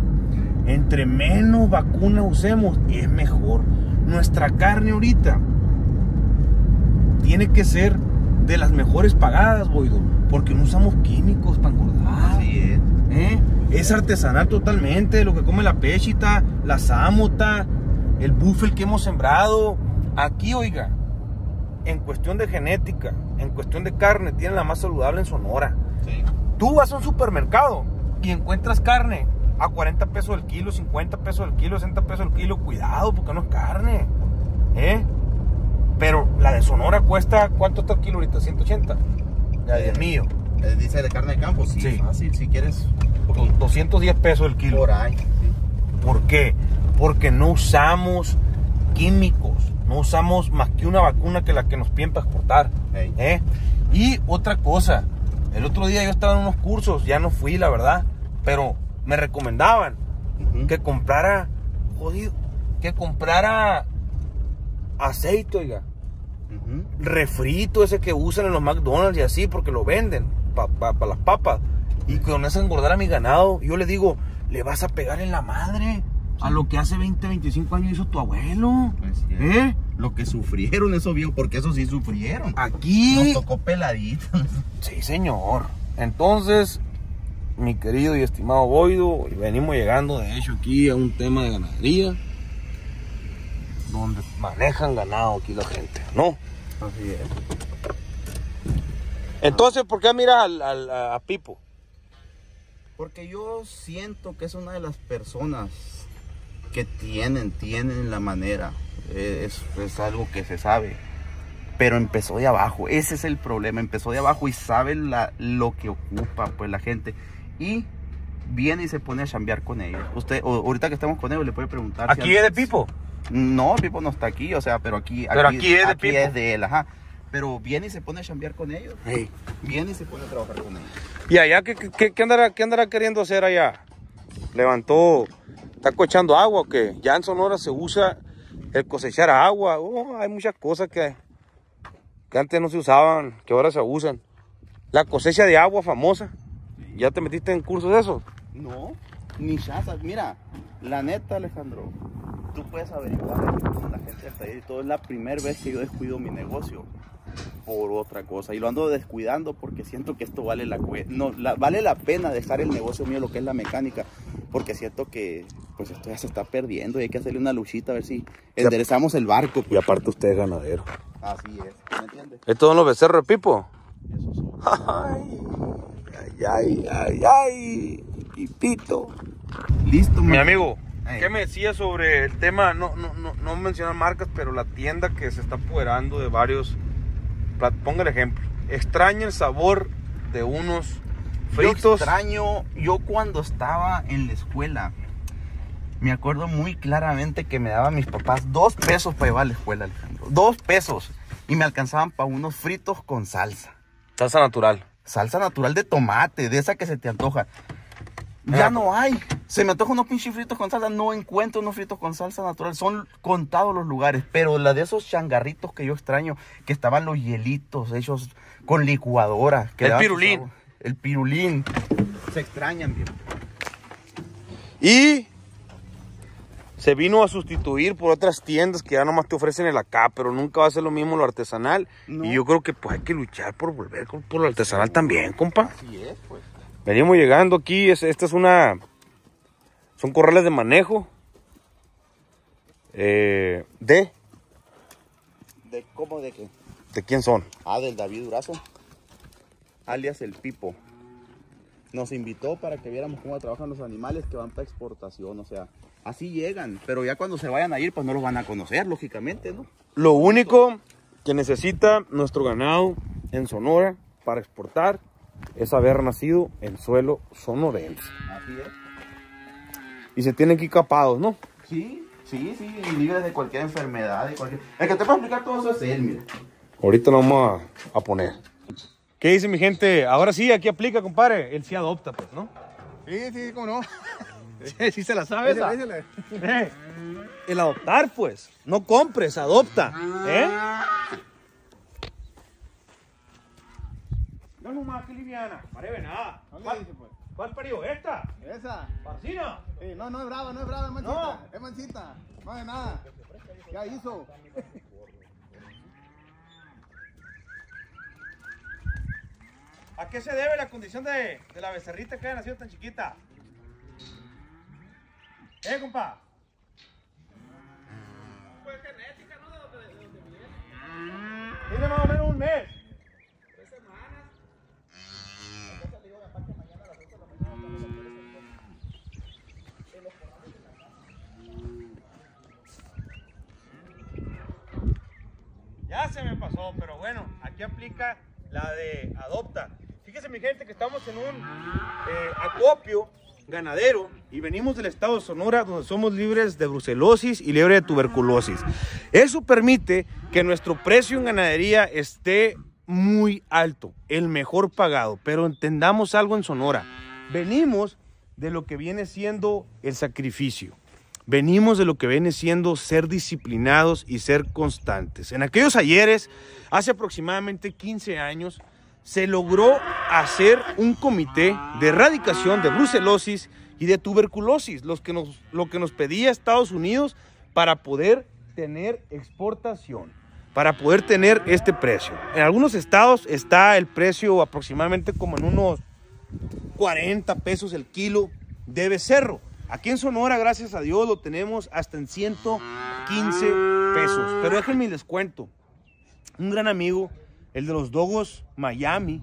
Entre menos vacunas usemos, es mejor. Nuestra carne ahorita tiene que ser de las mejores pagadas, Boido, porque no usamos químicos para engordar. Así es. Es artesanal totalmente, lo que come la pechita, la zamota, el búfel que hemos sembrado. Aquí, oiga, en cuestión de genética, en cuestión de carne, tienen la más saludable en Sonora. Sí. Tú vas a un supermercado y encuentras carne a 40 pesos el kilo, 50 pesos el kilo, 60 pesos el kilo. Cuidado, porque no es carne. Pero la de Sonora cuesta, ¿cuánto está el kilo ahorita? 180. La de mío. Dice de carne de campo, sí. Sí. Fácil, si quieres. 210 pesos el kilo. Por ahí. Sí. ¿Por qué? Porque no usamos químicos. No usamos más que una vacuna, que la que nos piden para exportar. Y otra cosa, El otro día yo estaba en unos cursos, ya no fui, la verdad, pero me recomendaban que comprara, jodido, que comprara aceite, oiga, refrito ese que usan en los McDonald's y así, porque lo venden para las papas, y con eso engordar a mi ganado. Yo le digo, le vas a pegar en la madre a lo que hace 20, 25 años hizo tu abuelo. ¿Eh? Lo que sufrieron esos viejos, porque esos sí sufrieron. Aquí nos tocó peladitos. Sí, señor. Entonces, mi querido y estimado Boido, venimos llegando de hecho aquí a un tema de ganadería donde manejan ganado aquí la gente, ¿no? Así es. Entonces, ¿por qué miras a Pipo? Porque yo siento que es una de las personas que tienen la manera. Es algo que se sabe, pero empezó de abajo. Ese es el problema, empezó de abajo y sabe lo que ocupa pues la gente, y viene y se pone a chambear con ellos. Usted, ahorita que estamos con ellos, le puede preguntar. ¿Aquí si es de Pipo? No, Pipo no está aquí, o sea, pero aquí es de Pipo. Es de él, ajá. Pero viene y se pone a chambear con ellos. Hey. Viene y se pone a trabajar con ellos. ¿Y allá qué andará queriendo hacer allá? Levantó, está cochando agua o qué. Ya en Sonora se usa el cosechar agua. Oh, hay muchas cosas que antes no se usaban, que ahora se usan. La cosecha de agua famosa. ¿Ya te metiste en cursos de eso? No, ni chaza. Mira, la neta, Alejandro, tú puedes averiguar con la gente del taller y todo. Es la primera vez que yo descuido mi negocio por otra cosa, y lo ando descuidando porque siento que esto vale vale la pena dejar el negocio mío, lo que es la mecánica, porque siento que pues esto ya se está perdiendo y hay que hacerle una luchita a ver si enderezamos el barco. Y aparte usted es ganadero. Así es, ¿me entiendes? ¿Estos son los becerros de Pipo? Esos son. Ay, Pipito. Listo, mi amigo. ¿Qué me decías sobre el tema? No mencionar marcas, pero la tienda que se está apoderando de varios. Ponga el ejemplo. Extraña el sabor de unos fritos. Yo extraño. Yo cuando estaba en la escuela, me acuerdo muy claramente que me daban mis papás 2 pesos para llevar a la escuela, Alejandro. 2 pesos. Y me alcanzaban para unos fritos con salsa. Salsa natural. Salsa natural de tomate, de esa que se te antoja. Ya no hay. Se me antojan unos pinches fritos con salsa. No encuentro unos fritos con salsa natural. Son contados los lugares. Pero la de esos changarritos que yo extraño, que estaban los hielitos hechos con licuadora. El pirulín. El pirulín. Se extrañan, bien. Y se vino a sustituir por otras tiendas que ya nomás te ofrecen el acá, pero nunca va a ser lo mismo lo artesanal. No. Y yo creo que pues hay que luchar por volver por lo artesanal también, compa. Así es, pues. Venimos llegando aquí, esta es una... Son corrales de manejo. ¿De cómo? ¿De qué? ¿De quién son? Ah, del David Durazo, alias el Pipo. Nos invitó para que viéramos cómo trabajan los animales que van para exportación, o sea, así llegan. Pero ya cuando se vayan a ir, pues no los van a conocer, lógicamente, ¿no? Lo único que necesita nuestro ganado en Sonora para exportar es haber nacido en suelo sonorense. Así es. Y se tienen que ir capados, ¿no? Sí, libres de cualquier enfermedad, de cualquier... El que te va a explicar todo eso es él, mira. Ahorita lo vamos a poner. ¿Qué dice mi gente? Ahora sí, aquí aplica, compadre. Él sí adopta, pues, ¿no? Sí, cómo no. Sí se la sabe esa. El adoptar, pues. No compres, adopta. No nomás, que liviana, pareve nada. ¿Cuál parió? ¿Esta? ¿Esa? ¿Parcina? Sí, no es brava, es mancita. No. Es mancita, más de nada. Ya hizo. ¿A qué se debe la condición de la becerrita que haya nacido tan chiquita? Compa. Pues genética, ¿no? De donde viene. Tiene más o menos un mes. Ya se me pasó, pero bueno, aquí aplica la de adopta. Fíjese mi gente que estamos en un acopio ganadero y venimos del estado de Sonora, donde somos libres de brucelosis y libre de tuberculosis. Eso permite que nuestro precio en ganadería esté muy alto, el mejor pagado, pero entendamos algo en Sonora. Venimos de lo que viene siendo el sacrificio. Venimos de lo que viene siendo ser disciplinados y ser constantes. En aquellos ayeres, hace aproximadamente 15 años, se logró hacer un comité de erradicación de brucelosis y de tuberculosis, lo que nos pedía Estados Unidos para poder tener exportación, para poder tener este precio. En algunos estados está el precio aproximadamente como en unos 40 pesos el kilo de becerro. Aquí en Sonora, gracias a Dios, lo tenemos hasta en 115 pesos. Pero déjenme les cuento. Un gran amigo, el de los Dogos Miami,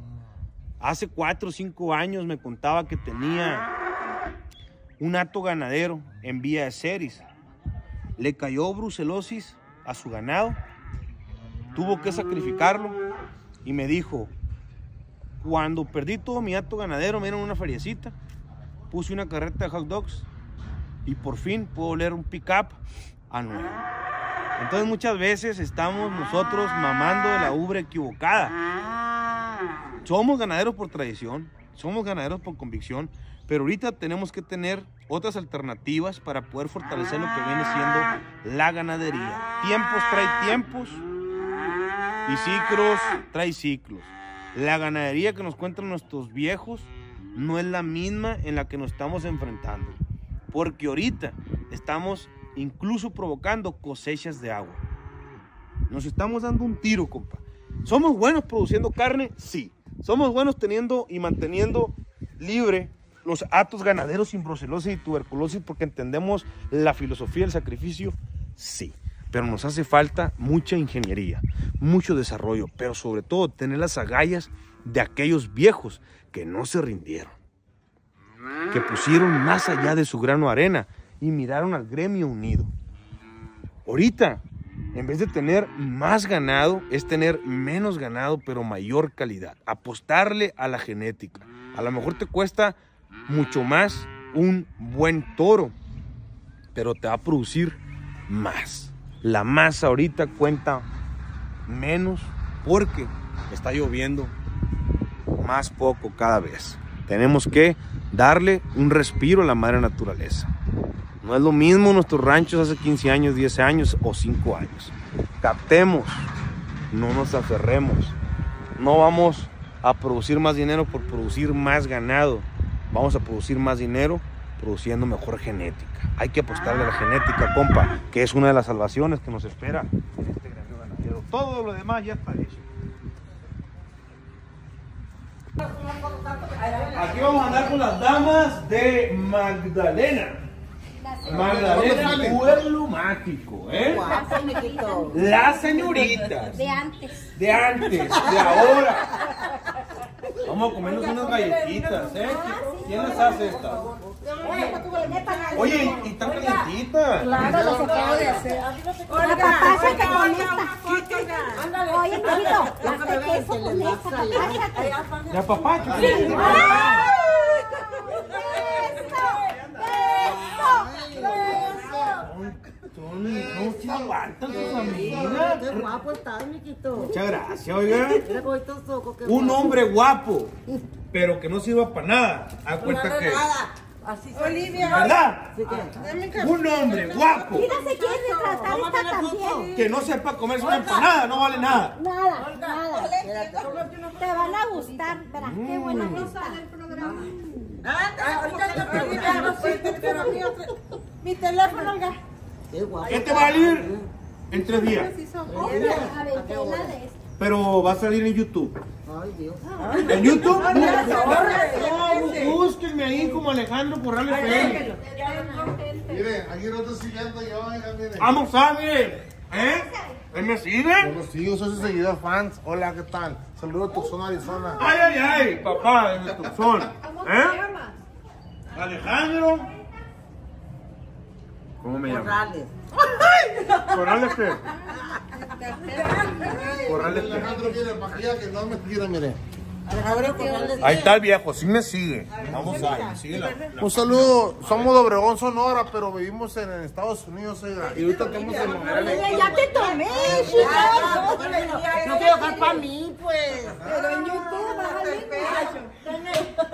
hace 4 o 5 años me contaba que tenía un hato ganadero en Villa de Ceris. Le cayó brucelosis a su ganado. Tuvo que sacrificarlo. Y me dijo, cuando perdí todo mi hato ganadero, me dieron una feriecita. Puse una carreta de hot dogs. Y por fin puedo oler un pick-up a nuevo. Entonces muchas veces estamos nosotros mamando de la ubre equivocada. Somos ganaderos por tradición, somos ganaderos por convicción, pero ahorita tenemos que tener otras alternativas para poder fortalecer lo que viene siendo la ganadería. Tiempos trae tiempos y ciclos trae ciclos. La ganadería que nos cuentan nuestros viejos no es la misma en la que nos estamos enfrentando. Porque ahorita estamos incluso provocando cosechas de agua. Nos estamos dando un tiro, compa. ¿Somos buenos produciendo carne? Sí. ¿Somos buenos teniendo y manteniendo libre los hatos ganaderos sin brucelosis y tuberculosis porque entendemos la filosofía del sacrificio? Sí. Pero nos hace falta mucha ingeniería, mucho desarrollo, pero sobre todo tener las agallas de aquellos viejos que no se rindieron, que pusieron más allá de su grano de arena y miraron al gremio unido. Ahorita, en vez de tener más ganado, es tener menos ganado, pero mayor calidad. Apostarle a la genética. A lo mejor te cuesta mucho más un buen toro, pero te va a producir más. La masa ahorita cuenta menos porque está lloviendo más poco cada vez. Tenemos que darle un respiro a la madre naturaleza. No es lo mismo nuestros ranchos hace 15 años, 10 años o 5 años. Captemos, no nos aferremos. No vamos a producir más dinero por producir más ganado. Vamos a producir más dinero produciendo mejor genética. Hay que apostarle a la genética, compa, que es una de las salvaciones que nos espera en este gremio ganadero. Todo lo demás ya está hecho. Aquí vamos a andar con las damas de Magdalena. Magdalena, pueblo mágico, ¿eh? Las señoritas. De antes. De antes, de ahora. Vamos a comernos unas galletitas, ¿eh? ¿Quién les hace estas? Oye, ¿y están calientitas? Claro, los acabo de hacer. Oiga, pásate con esta. Oye, Pito, hasta queso con esta, pásate. La papacha. No, si aguantan sus amigas. Qué guapo estás, miquito. Muchas gracias, oiga. Un hombre guapo, pero que no sirva para nada. A cuenta que. Así se Olivia. ¿Verdad? Sí, que... Un hombre guapo. Mira, se quiere retratar esta canción. Que no sepa comerse una empanada, no vale nada. Nada, nada. Te van a gustar, verás qué buena cosa. Mi teléfono, oiga. Este va a salir en 3 días. Pero va a salir en YouTube. Ay, Dios. ¿En YouTube? No, búsquenme ahí como Alejandro Corrales Félix. Mire, aquí nosotros siguiendo yo, mire. Vamos a ver. ¿Eh? ¿Me siguen? Yo los sigo, soy su seguidor fans. Hola, ¿qué tal? Saludos a Tucson, Arizona. Ay, ay, ay, papá, desde Tucson. ¿Eh? Alejandro. ¿Cómo me llamas? Corrales. ¿Corrales qué? Corrales qué. Alejandro quiere para allá que no me tira, mire. Ahí está el viejo, sí me sigue. Vamos a ver. Un saludo, somos de Obregón, Sonora, pero vivimos en Estados Unidos. Y ahorita estamos en Monterrey. Ya te tomé, chicos. No quiero pagar para mí, pues. Pero en YouTube, bájale.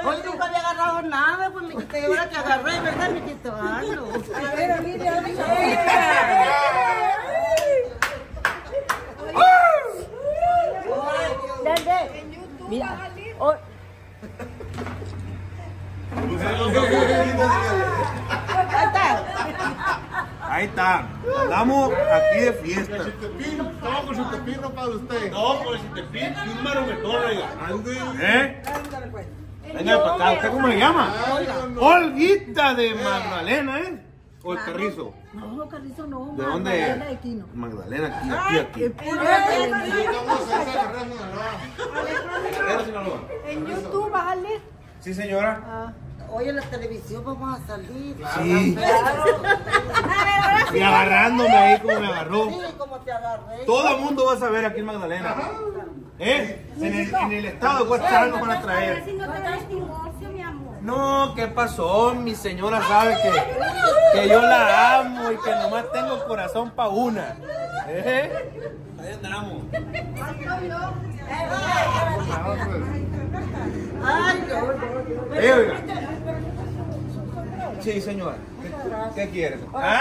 Hoy nunca había agarrado nada, pues, mi quito. Y ahora que agarré, ¿verdad, mi quito? Hazlo. A ver, Olivia, en YouTube, mira. Ahí está, andamos aquí de fiesta. El chutepín, no, con chutepín no para usted. No, con el chutepín, y un marometón, oiga. ¿Eh? Venga para acá, ¿usted cómo le llama? Olguita de Magdalena, ¿eh? ¿O el Carrizo? No, Carrizo no. ¿De dónde? Magdalena de Kino. Magdalena, aquí. En YouTube, bájale. Sí, señora. Hoy en la televisión vamos a salir. Sí. Y agarrándome ahí como me agarró. Sí, como te agarré. Todo el mundo va a saber aquí en Magdalena. ¿Eh? En el estado de Oaxaca nos van a traer. No, ¿qué pasó? Mi señora sabe que yo la amo y que nomás tengo corazón pa' una. ¿Eh? Ahí andamos. Ay, no. Sí, señora. ¿Qué quieres? ¡Ándele!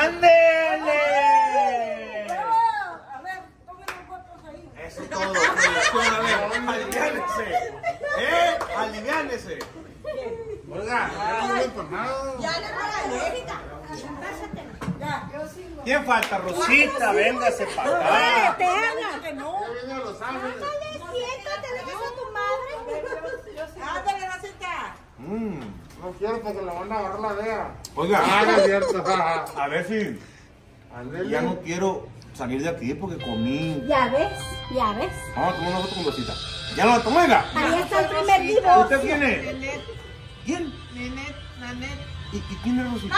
A ver, tomen fotos ahí. Eso es todo. A ver, aliviánese. Aliviánese. Oiga, ya le voy a Erika. Ya, yo sí. ¿Quién falta? Rosita, véngase para acá. Te hablan que no. Siéntate, dejas a tu madre. Ándale, Rosita. No quiero porque la van a agarrar la vea. Oiga, a ver si. Ya no quiero salir de aquí porque comí. Ya ves, ya ves. Vamos a tomar una foto con Rosita. Ya lo tomé, oiga. Ahí está el primer divorcio. ¿Usted quién es? ¿Quién? Nenet, Nanet. ¿Y quién es Rosita?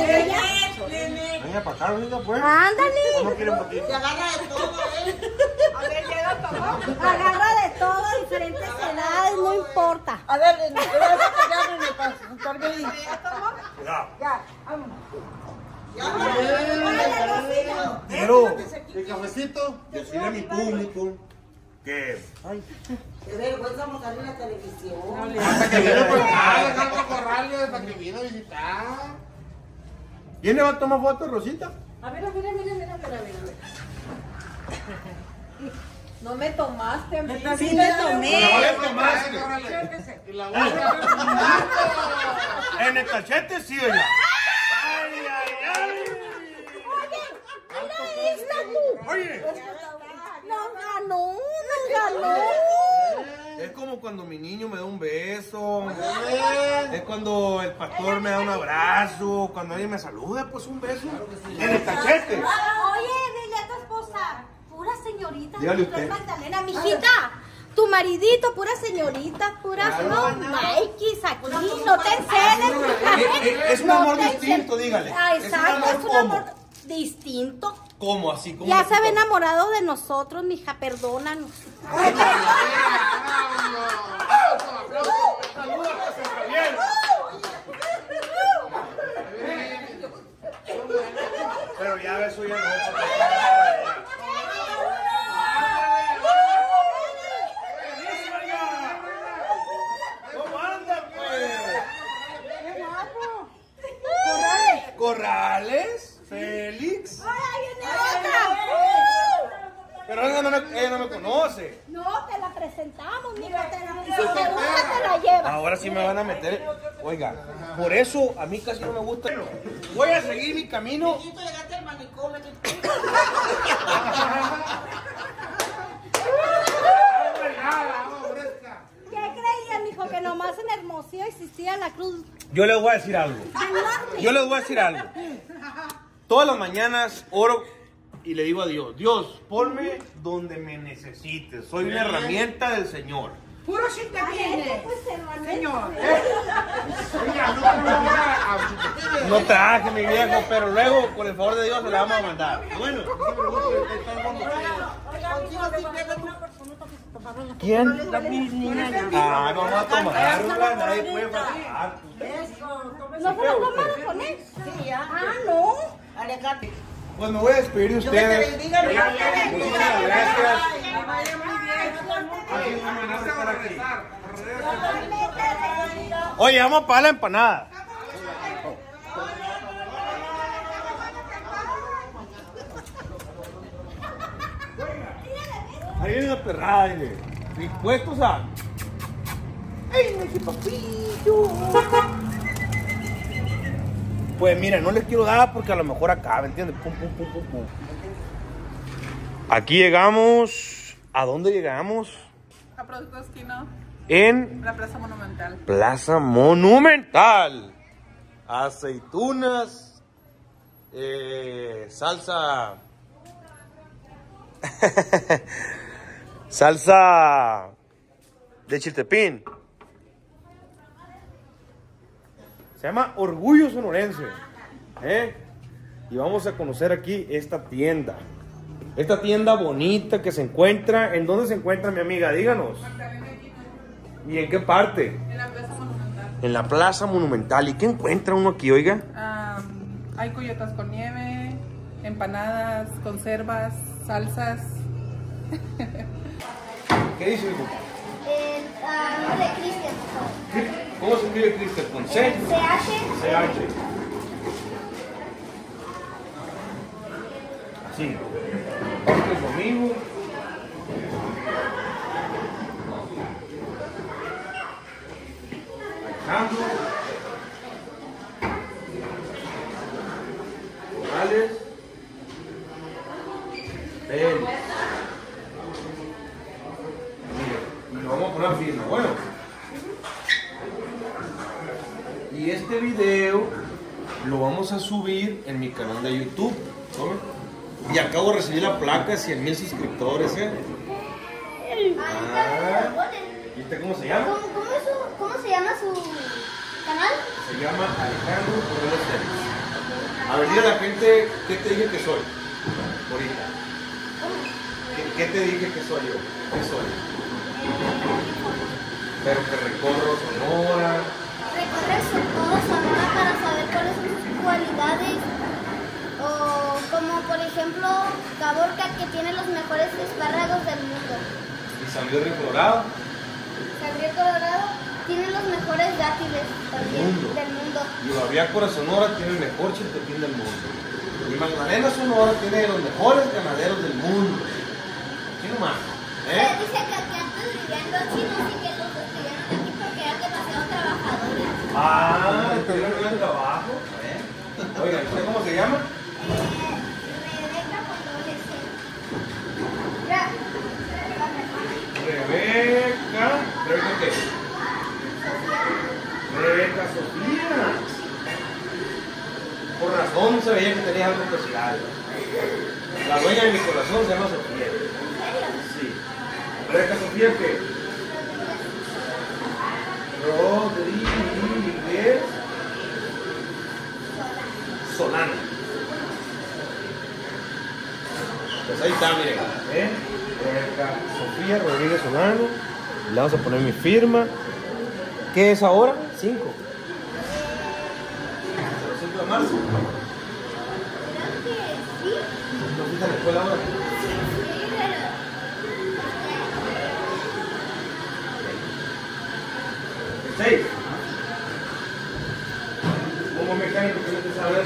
Nenet. Venga para acá, Rosita, pues. Ándale. No quieren botín. Se agarra de todo, ¿eh? A ver, llega el papá. Agarra de todo, diferentes edades, no importa. A ver, voy a para ahí. ¿Ya tomó? Ya, vámonos. Ya, pero, el cafecito, decirle mi público que... Ay. Qué vergüenza mostrar en la televisión. Hasta que vino por acá, Alejandro Corrales, hasta que vino a visitar. ¿Quién le va a tomar fotos, Rosita? A ver, mira. No me tomaste, amigo. Sí me tomé. No le tomaste. En el cachete sí, oiga. Ay, ay, ay. Oye, ¿qué la isla tú? Oye. ¡No ganó! Es como cuando mi niño me da un beso. Es cuando el pastor me da un abrazo. Cuando alguien me saluda, pues un beso. En el cachete. Oye, dile a tu esposa. Pura señorita. Dígale usted. Magdalena, mijita. Tu maridito, pura señorita, puras no, Nikes aquí, no te encedes. Es un amor distinto, dígale. Exacto, es un amor distinto. ¿Cómo así? ¿Cómo ya así? Se había enamorado de nosotros, mija, perdónanos. ¡Ay, pero ya ves, suya no! ¡No manda, pues! ¡Qué guapo! ¡Corrales! ¿Corrales? ¿Félix? Pero ella no me conoce. No, te la presentamos, mija. Si te gusta, te la llevas. Ahora sí me van a meter. Oiga, por eso a mí casi no me gusta. Voy a seguir mi camino. Llegaste al manicomio. ¿Qué creía, mijo? Que nomás en Hermosillo existía la cruz. Yo les voy a decir algo. Todas las mañanas oro. Y le digo a Dios, Dios, ponme donde me necesites. Soy una herramienta del Señor. Puro si te viene. Señor. No traje, mi viejo, pero luego, con el favor de Dios, se la vamos a mandar. Bueno. ¿Quién? La piscina. Ah, vamos a tomarla. Nadie puede pasar. ¿No se lo tomaron con él? Sí, ya. Ah, no. Alejandro. Pues me voy a despedir de ustedes. Dios te bendiga, gracias. Muchas gracias. Oye, vamos para la empanada. Ahí hay una perrada, ¿eh? Dispuestos a... ¡Ay, mi papito! Pues mira, no les quiero dar porque a lo mejor acá, ¿me entiendes? Pum, pum, pum, pum, pum. Aquí llegamos... ¿A dónde llegamos? A Productos Kino. En... la Plaza Monumental. Plaza Monumental. Aceitunas. Salsa... salsa de chiltepín. Se llama Orgullo Sonorense, ¿eh? Y vamos a conocer aquí esta tienda. Esta tienda bonita que se encuentra. ¿En dónde se encuentra, mi amiga? Díganos. ¿Y en qué parte? En la Plaza Monumental. En la Plaza Monumental. ¿Y qué encuentra uno aquí, oiga? Hay coyotas con nieve, empanadas, conservas, salsas. ¿Qué dice mi papá? Nombre de Christian. ¿Cómo se escribe Christian? ¿Con C? CH. Así. Parte conmigo. Alejandro Corrales Félix. Y lo vamos a poner firme, bueno. Y este video lo vamos a subir en mi canal de YouTube. ¿No? Y acabo de recibir la placa de 100,000 suscriptores, ¿eh? Ah, ¿y usted cómo se llama? ¿Cómo se llama su canal? Se llama Alejandro Corrales Félix. A ver, dile a la gente, ¿qué te dije que soy? Ahorita. ¿Qué te dije que soy yo? ¿Qué soy? Pero que recorro Sonora. ¿Recorres todo Sonora para saber cuáles son sus cualidades? O como por ejemplo Caborca, que tiene los mejores espárragos del mundo. ¿Y San Luis Río Colorado? San Luis Colorado tiene los mejores dátiles también del mundo. Y Baviácora, Sonora tiene el mejor chiltepín del mundo. Y Magdalena, Sonora tiene los mejores ganaderos del mundo. ¿Chino más? ¿Eh? Se dice que antes vivían los chinos y que los estudiaron aquí porque eran demasiado trabajadores. Ah, estuvieron en el trabajo. Oiga, ¿usted cómo se llama? Rebeca. ¿Rebeca qué? Rebeca Sofía. Por razón se veía que tenías algo especial. La dueña de mi corazón se llama Sofía. Sí. ¿Rebeca Sofía qué? Rodríguez Solano. Pues ahí está, miren. ¿Eh? Rebeca Sofía Rodríguez Solano. Le vamos a poner mi firma. ¿Qué es ahora? 5. 5 de marzo. ¿No fuiste a la escuela ahora? Sí, pero... ¿El 6? ¿Cómo mecánico tienes que saber?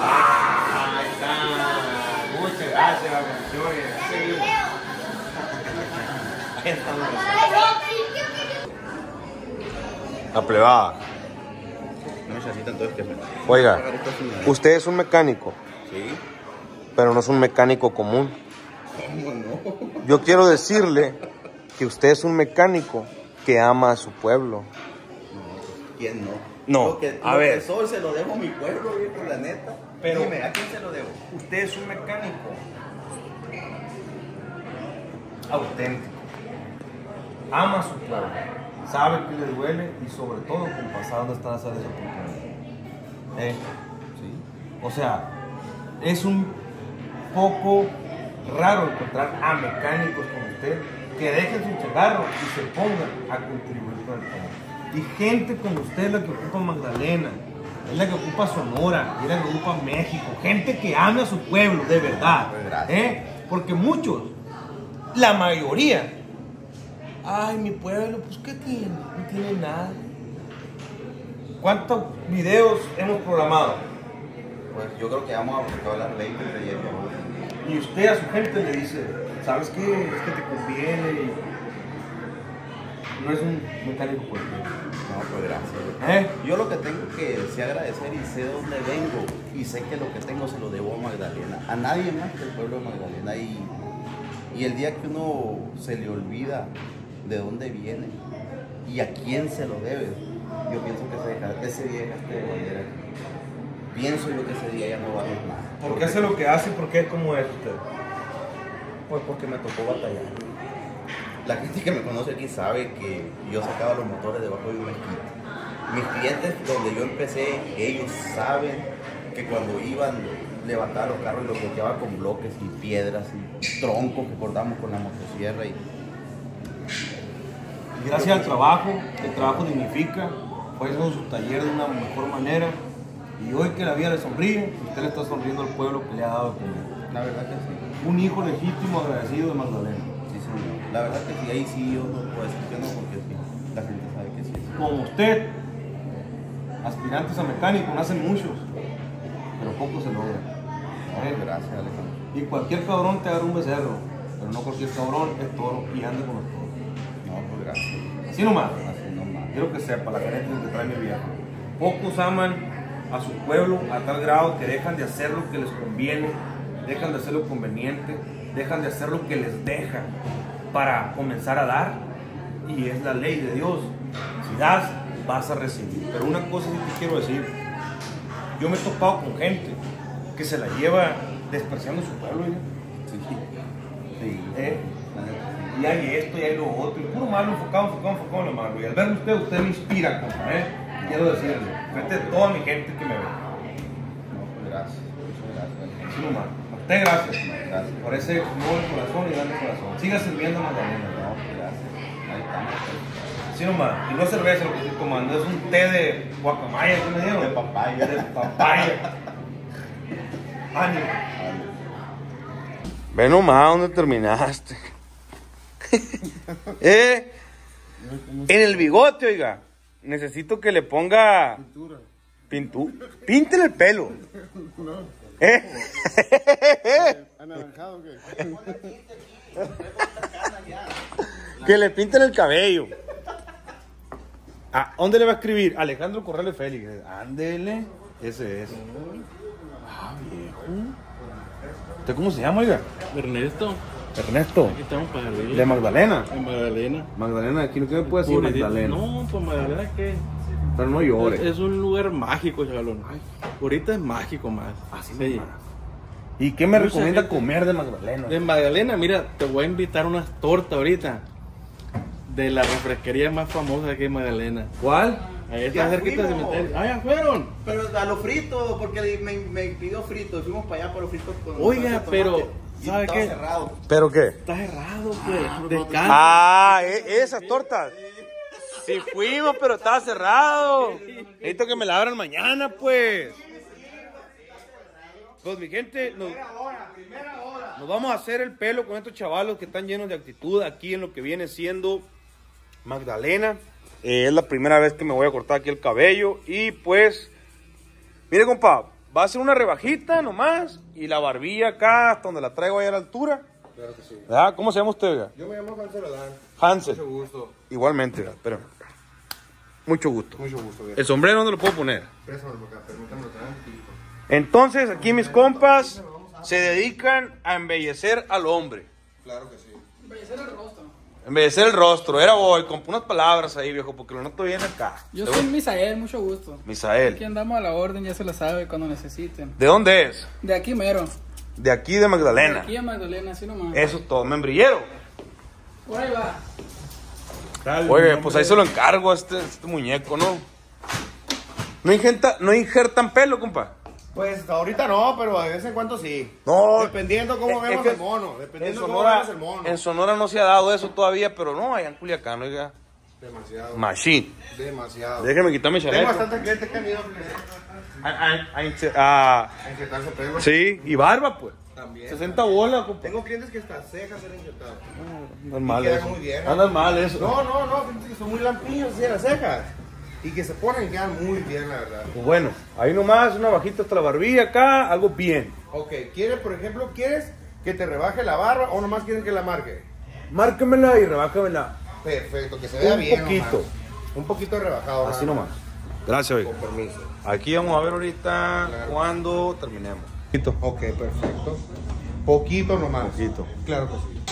¡Ah! Ahí está. Muchas gracias, Victoria. Ahí estamos. La plebada. Oiga, usted es un mecánico. Sí. Pero no es un mecánico común. ¿Cómo no? Yo quiero decirle que usted es un mecánico que ama a su pueblo. No, ¿quién no? No, a ver. El sol se lo debo a mi pueblo, por la neta. Pero, dime, ¿a quién se lo debo? Usted es un mecánico auténtico. Ama a su pueblo. Sabe que le duele y sobre todo compasado está a hacer esa oportunidad. ¿Sí? O sea, es un poco raro encontrar a mecánicos como usted que dejen su cigarro y se pongan a contribuir con el pueblo. Y gente como usted es la que ocupa Magdalena, es la que ocupa Sonora, es la que ocupa México. Gente que ama a su pueblo, de verdad. Porque muchos La mayoría. Ay, mi pueblo, pues ¿qué tiene? No tiene nada. ¿Cuántos videos hemos programado? Pues yo creo que vamos a todas las leyes de ayer. Y usted a su gente le dice, ¿sabes qué? Es que te conviene. No es un mecánico fuerte. No, pues gracias. Yo lo que tengo que sí agradecer y sé dónde vengo. Y sé que lo que tengo se lo debo a Magdalena. A nadie más que el pueblo de Magdalena. Y el día que uno se le olvida de dónde viene y a quién se lo debe, yo pienso que ese día dejaste de bandera. Pienso yo que ese día ya no vale más. ¿Por qué hace lo que hace y por qué es como es usted? Pues porque me tocó batallar. La gente que me conoce aquí sabe que yo sacaba los motores debajo de un mezquite. Mis clientes, donde yo empecé, ellos saben que cuando iban, levantaba los carros y los bloqueaba con bloques y piedras y troncos que cortamos con la motosierra. Y gracias al trabajo, el trabajo dignifica, fue en su taller de una mejor manera. Y hoy que la vida le sonríe, usted le está sonriendo al pueblo que le ha dado de comer. La verdad que sí. Un hijo legítimo agradecido de Magdalena. Sí, señor. La verdad que sí, ahí sí yo no puedo decir que no, porque sí, la gente sabe que sí. Como usted, aspirantes a mecánicos nacen muchos, pero pocos se logran. Gracias, Alejandro. Y cualquier cabrón te agarra un becerro, pero no cualquier cabrón es toro y anda con los toros. No, pues gracias. Así nomás. Así nomás. Quiero que sepa la gente que trae mi viaje. Pocos aman a su pueblo a tal grado que dejan de hacer lo que les conviene, dejan de hacer lo conveniente, dejan de hacer lo que les deja para comenzar a dar. Y es la ley de Dios, si das, vas a recibir. Pero una cosa sí te quiero decir, yo me he topado con gente que se la lleva despreciando su pueblo, ¿eh? Sí. Y hay esto y hay lo otro, y puro malo, enfocado en lo malo. Y al verme usted me inspira, compa, quiero decirle, frente a toda mi gente que me ve. No, gracias, muchas gracias. Sí, nomás. A usted gracias. Gracias. Por ese nuevo corazón y grande corazón. Siga sirviendo a Magdalena. No, gracias. Ahí estamos. Sí, nomás. Y no cerveza lo que estoy tomando, es un té de guacamaya, ¿qué me dieron? De papaya. De papaya. Ánimo. Ve nomás, ¿dónde terminaste? En el bigote, oiga. Necesito que le ponga pintura. Píntele el pelo. No. ¿Anaranjado o qué? Que le pinten el cabello. Ah, ¿dónde le va a escribir? Alejandro Corrales Félix. Ándele. Ese es. Ah, viejo. ¿Usted cómo se llama, oiga? Ernesto. Ernesto. Aquí estamos para arriba. ¿De Magdalena? En Magdalena. Magdalena de Kino, ¿qué me puede decir Magdalena? No, pues Magdalena es que... Pero no llores. Es un lugar mágico, chavalón. Ahorita es mágico más. Así sí. Más. ¿Y qué me recomienda gente comer de Magdalena? De Magdalena, mira, te voy a invitar unas tortas ahorita. De la refresquería más famosa aquí en Magdalena. ¿Cuál? Ahí está cerquita del cementerio. Ah, ya fueron. Pero a los fritos, porque me pidió fritos. Fuimos para allá para los fritos con... Oiga, pero... ¿Sabes qué? Cerrado. ¿Pero qué? Está cerrado, pues. Descansa. Ah, esas tortas. Sí, fuimos, pero estaba cerrado. Necesito que me la abran mañana, pues. Pues, mi gente, nos vamos a hacer el pelo con estos chavalos que están llenos de actitud aquí en lo que viene siendo Magdalena. Es la primera vez que me voy a cortar aquí el cabello. Y, pues, mire, compa, va a ser una rebajita nomás y la barbilla acá, hasta donde la traigo allá a la altura. Claro que sí. ¿Verdad? ¿Cómo se llama usted, oiga? Yo me llamo Hansel Adán. Hansel. Mucho gusto. Igualmente, oiga, espérame. Mucho gusto. Mucho gusto, oiga. ¿El sombrero dónde lo puedo poner? Préstamelo acá, permítamelo acá. Entonces, aquí mis compas se dedican a embellecer al hombre. Claro que sí. Embellecer el rostro. Embellecer el rostro, era hoy, con unas palabras ahí, viejo, porque lo noto bien acá. Yo soy Misael, mucho gusto. Misael. Aquí andamos a la orden, ya se la sabe, cuando necesiten. ¿De dónde es? De aquí mero. De aquí de Magdalena. De aquí a Magdalena, así nomás. Eso es todo, membrillero. Por ahí va. Dale, oye, pues ahí se lo encargo a este muñeco, ¿no? ¿No injertan pelo, compa? Pues ahorita no, pero de vez en cuando sí. No. Dependiendo cómo vemos el mono. Dependiendo cómo vemos el mono. En Sonora no se ha dado eso todavía, pero no, allá en Culiacán, oiga. Demasiado. Machín. Demasiado. Déjeme quitarme el chaleco. Tengo bastantes clientes que han ido a insertarse pelo. Sí, y barba, pues. También. 60 bolas, compa. Tengo clientes que hasta cejas eran yotados. Andan mal eso. Muy bien, andan mal eso. No, gente que son muy lampiños así en las cejas. Y que se ponen y quedan muy bien, la verdad. Pues bueno, ahí nomás, una bajita hasta la barbilla acá, algo bien. Ok, ¿quieres, por ejemplo, quieres que te rebaje la barba o nomás quieren que la marque? Márcamela y rebájamela. Perfecto, que se vea bien. Un poquito rebajado. Así nomás. Gracias, Vic. Con permiso. Aquí vamos a ver ahorita cuando terminemos. Ok, perfecto. Poquito nomás. Poquito. Claro que sí.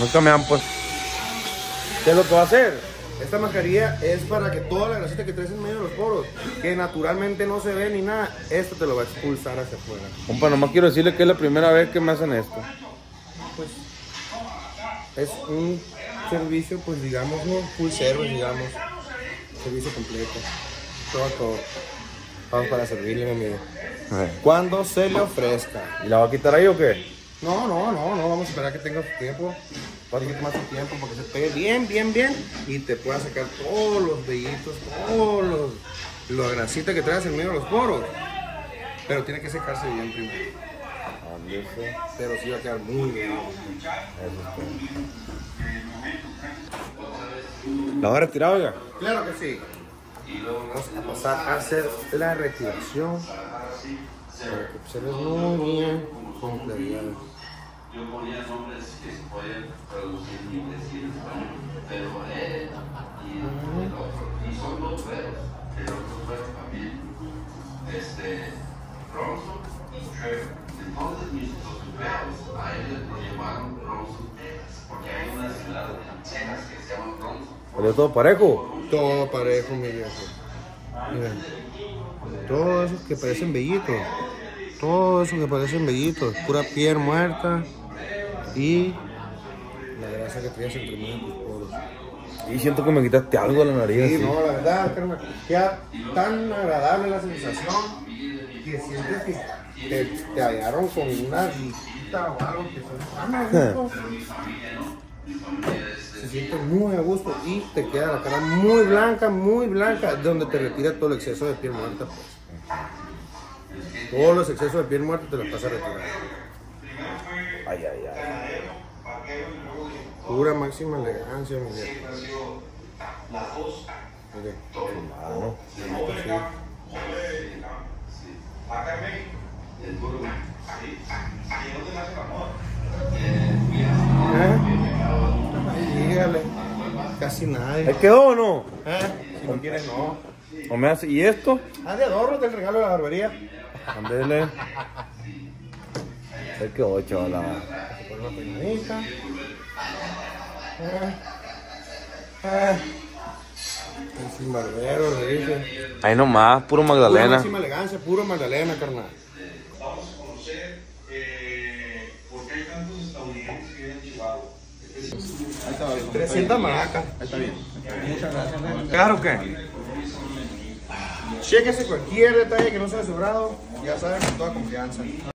Nunca me han puesto. ¿Qué es lo que va a hacer? Esta mascarilla es para que toda la grasita que traes en medio de los poros, que naturalmente no se ve ni nada, esto te lo va a expulsar hacia afuera. Compa, nomás quiero decirle que es la primera vez que me hacen esto. Pues es un servicio, pues digamos, un full service, digamos. Servicio completo. Todo. Vamos para servirle, mi amigo. Cuando se le ofrezca. ¿Y la va a quitar ahí o qué? No, vamos a esperar que tenga su tiempo. Va a tener más tiempo para que se pegue bien y te pueda sacar todos los vellitos, todos los grasitas que traes en medio de los poros. Pero tiene que secarse bien primero. Pero sí va a quedar muy bien. ¿La va a retirar, oiga? Claro que sí. Vamos a pasar a hacer la retiración. Para que observes muy bien con claridad. Yo ponía nombres que se pueden traducir y decir en español, pero y el otro, y son dos verbos, el otro verbo también, Ronzo y Trevor. Entonces mis dos empleados, a ellos lo llamaron Ronzo, porque hay una ciudad de Texas que se llama Ronzo. ¿Pero todo parejo? Todo parejo, mi viejo. Mira, todos esos que parecen bellitos, pura piel muerta. Y la grasa que traías entre medio de tus poros. Y siento que me quitaste algo de la nariz. Sí, no, la verdad, que me queda tan agradable la sensación que sientes que te hallaron con una visita o algo que son tan a gusto. Se siente muy a gusto y te queda la cara muy blanca, donde te retira todo el exceso de piel muerta. Pues. Todos los excesos de piel muerta te los vas a retirar. Ay. Pura máxima elegancia, mi viejo. Mire, hermano. Ay, dígale. Casi nadie. ¿Te quedó o no? Si no quieres, no. ¿O me hace? ¿Y esto? Ah, de adorno del regalo de la barbería. Ándele. Es que hoy, chavala. Sin barbero, le dice. Ahí nomás, puro Magdalena. Pura máxima elegancia, puro Magdalena, carnal. Vamos a conocer por qué hay tantos estadounidenses que vienen en Chihuahua. Ahí está bien. 300 maracas. Ahí está bien. Muchas gracias. ¿Caro qué? Chéquese cualquier detalle que no sea sobrado, ya saben, con toda confianza.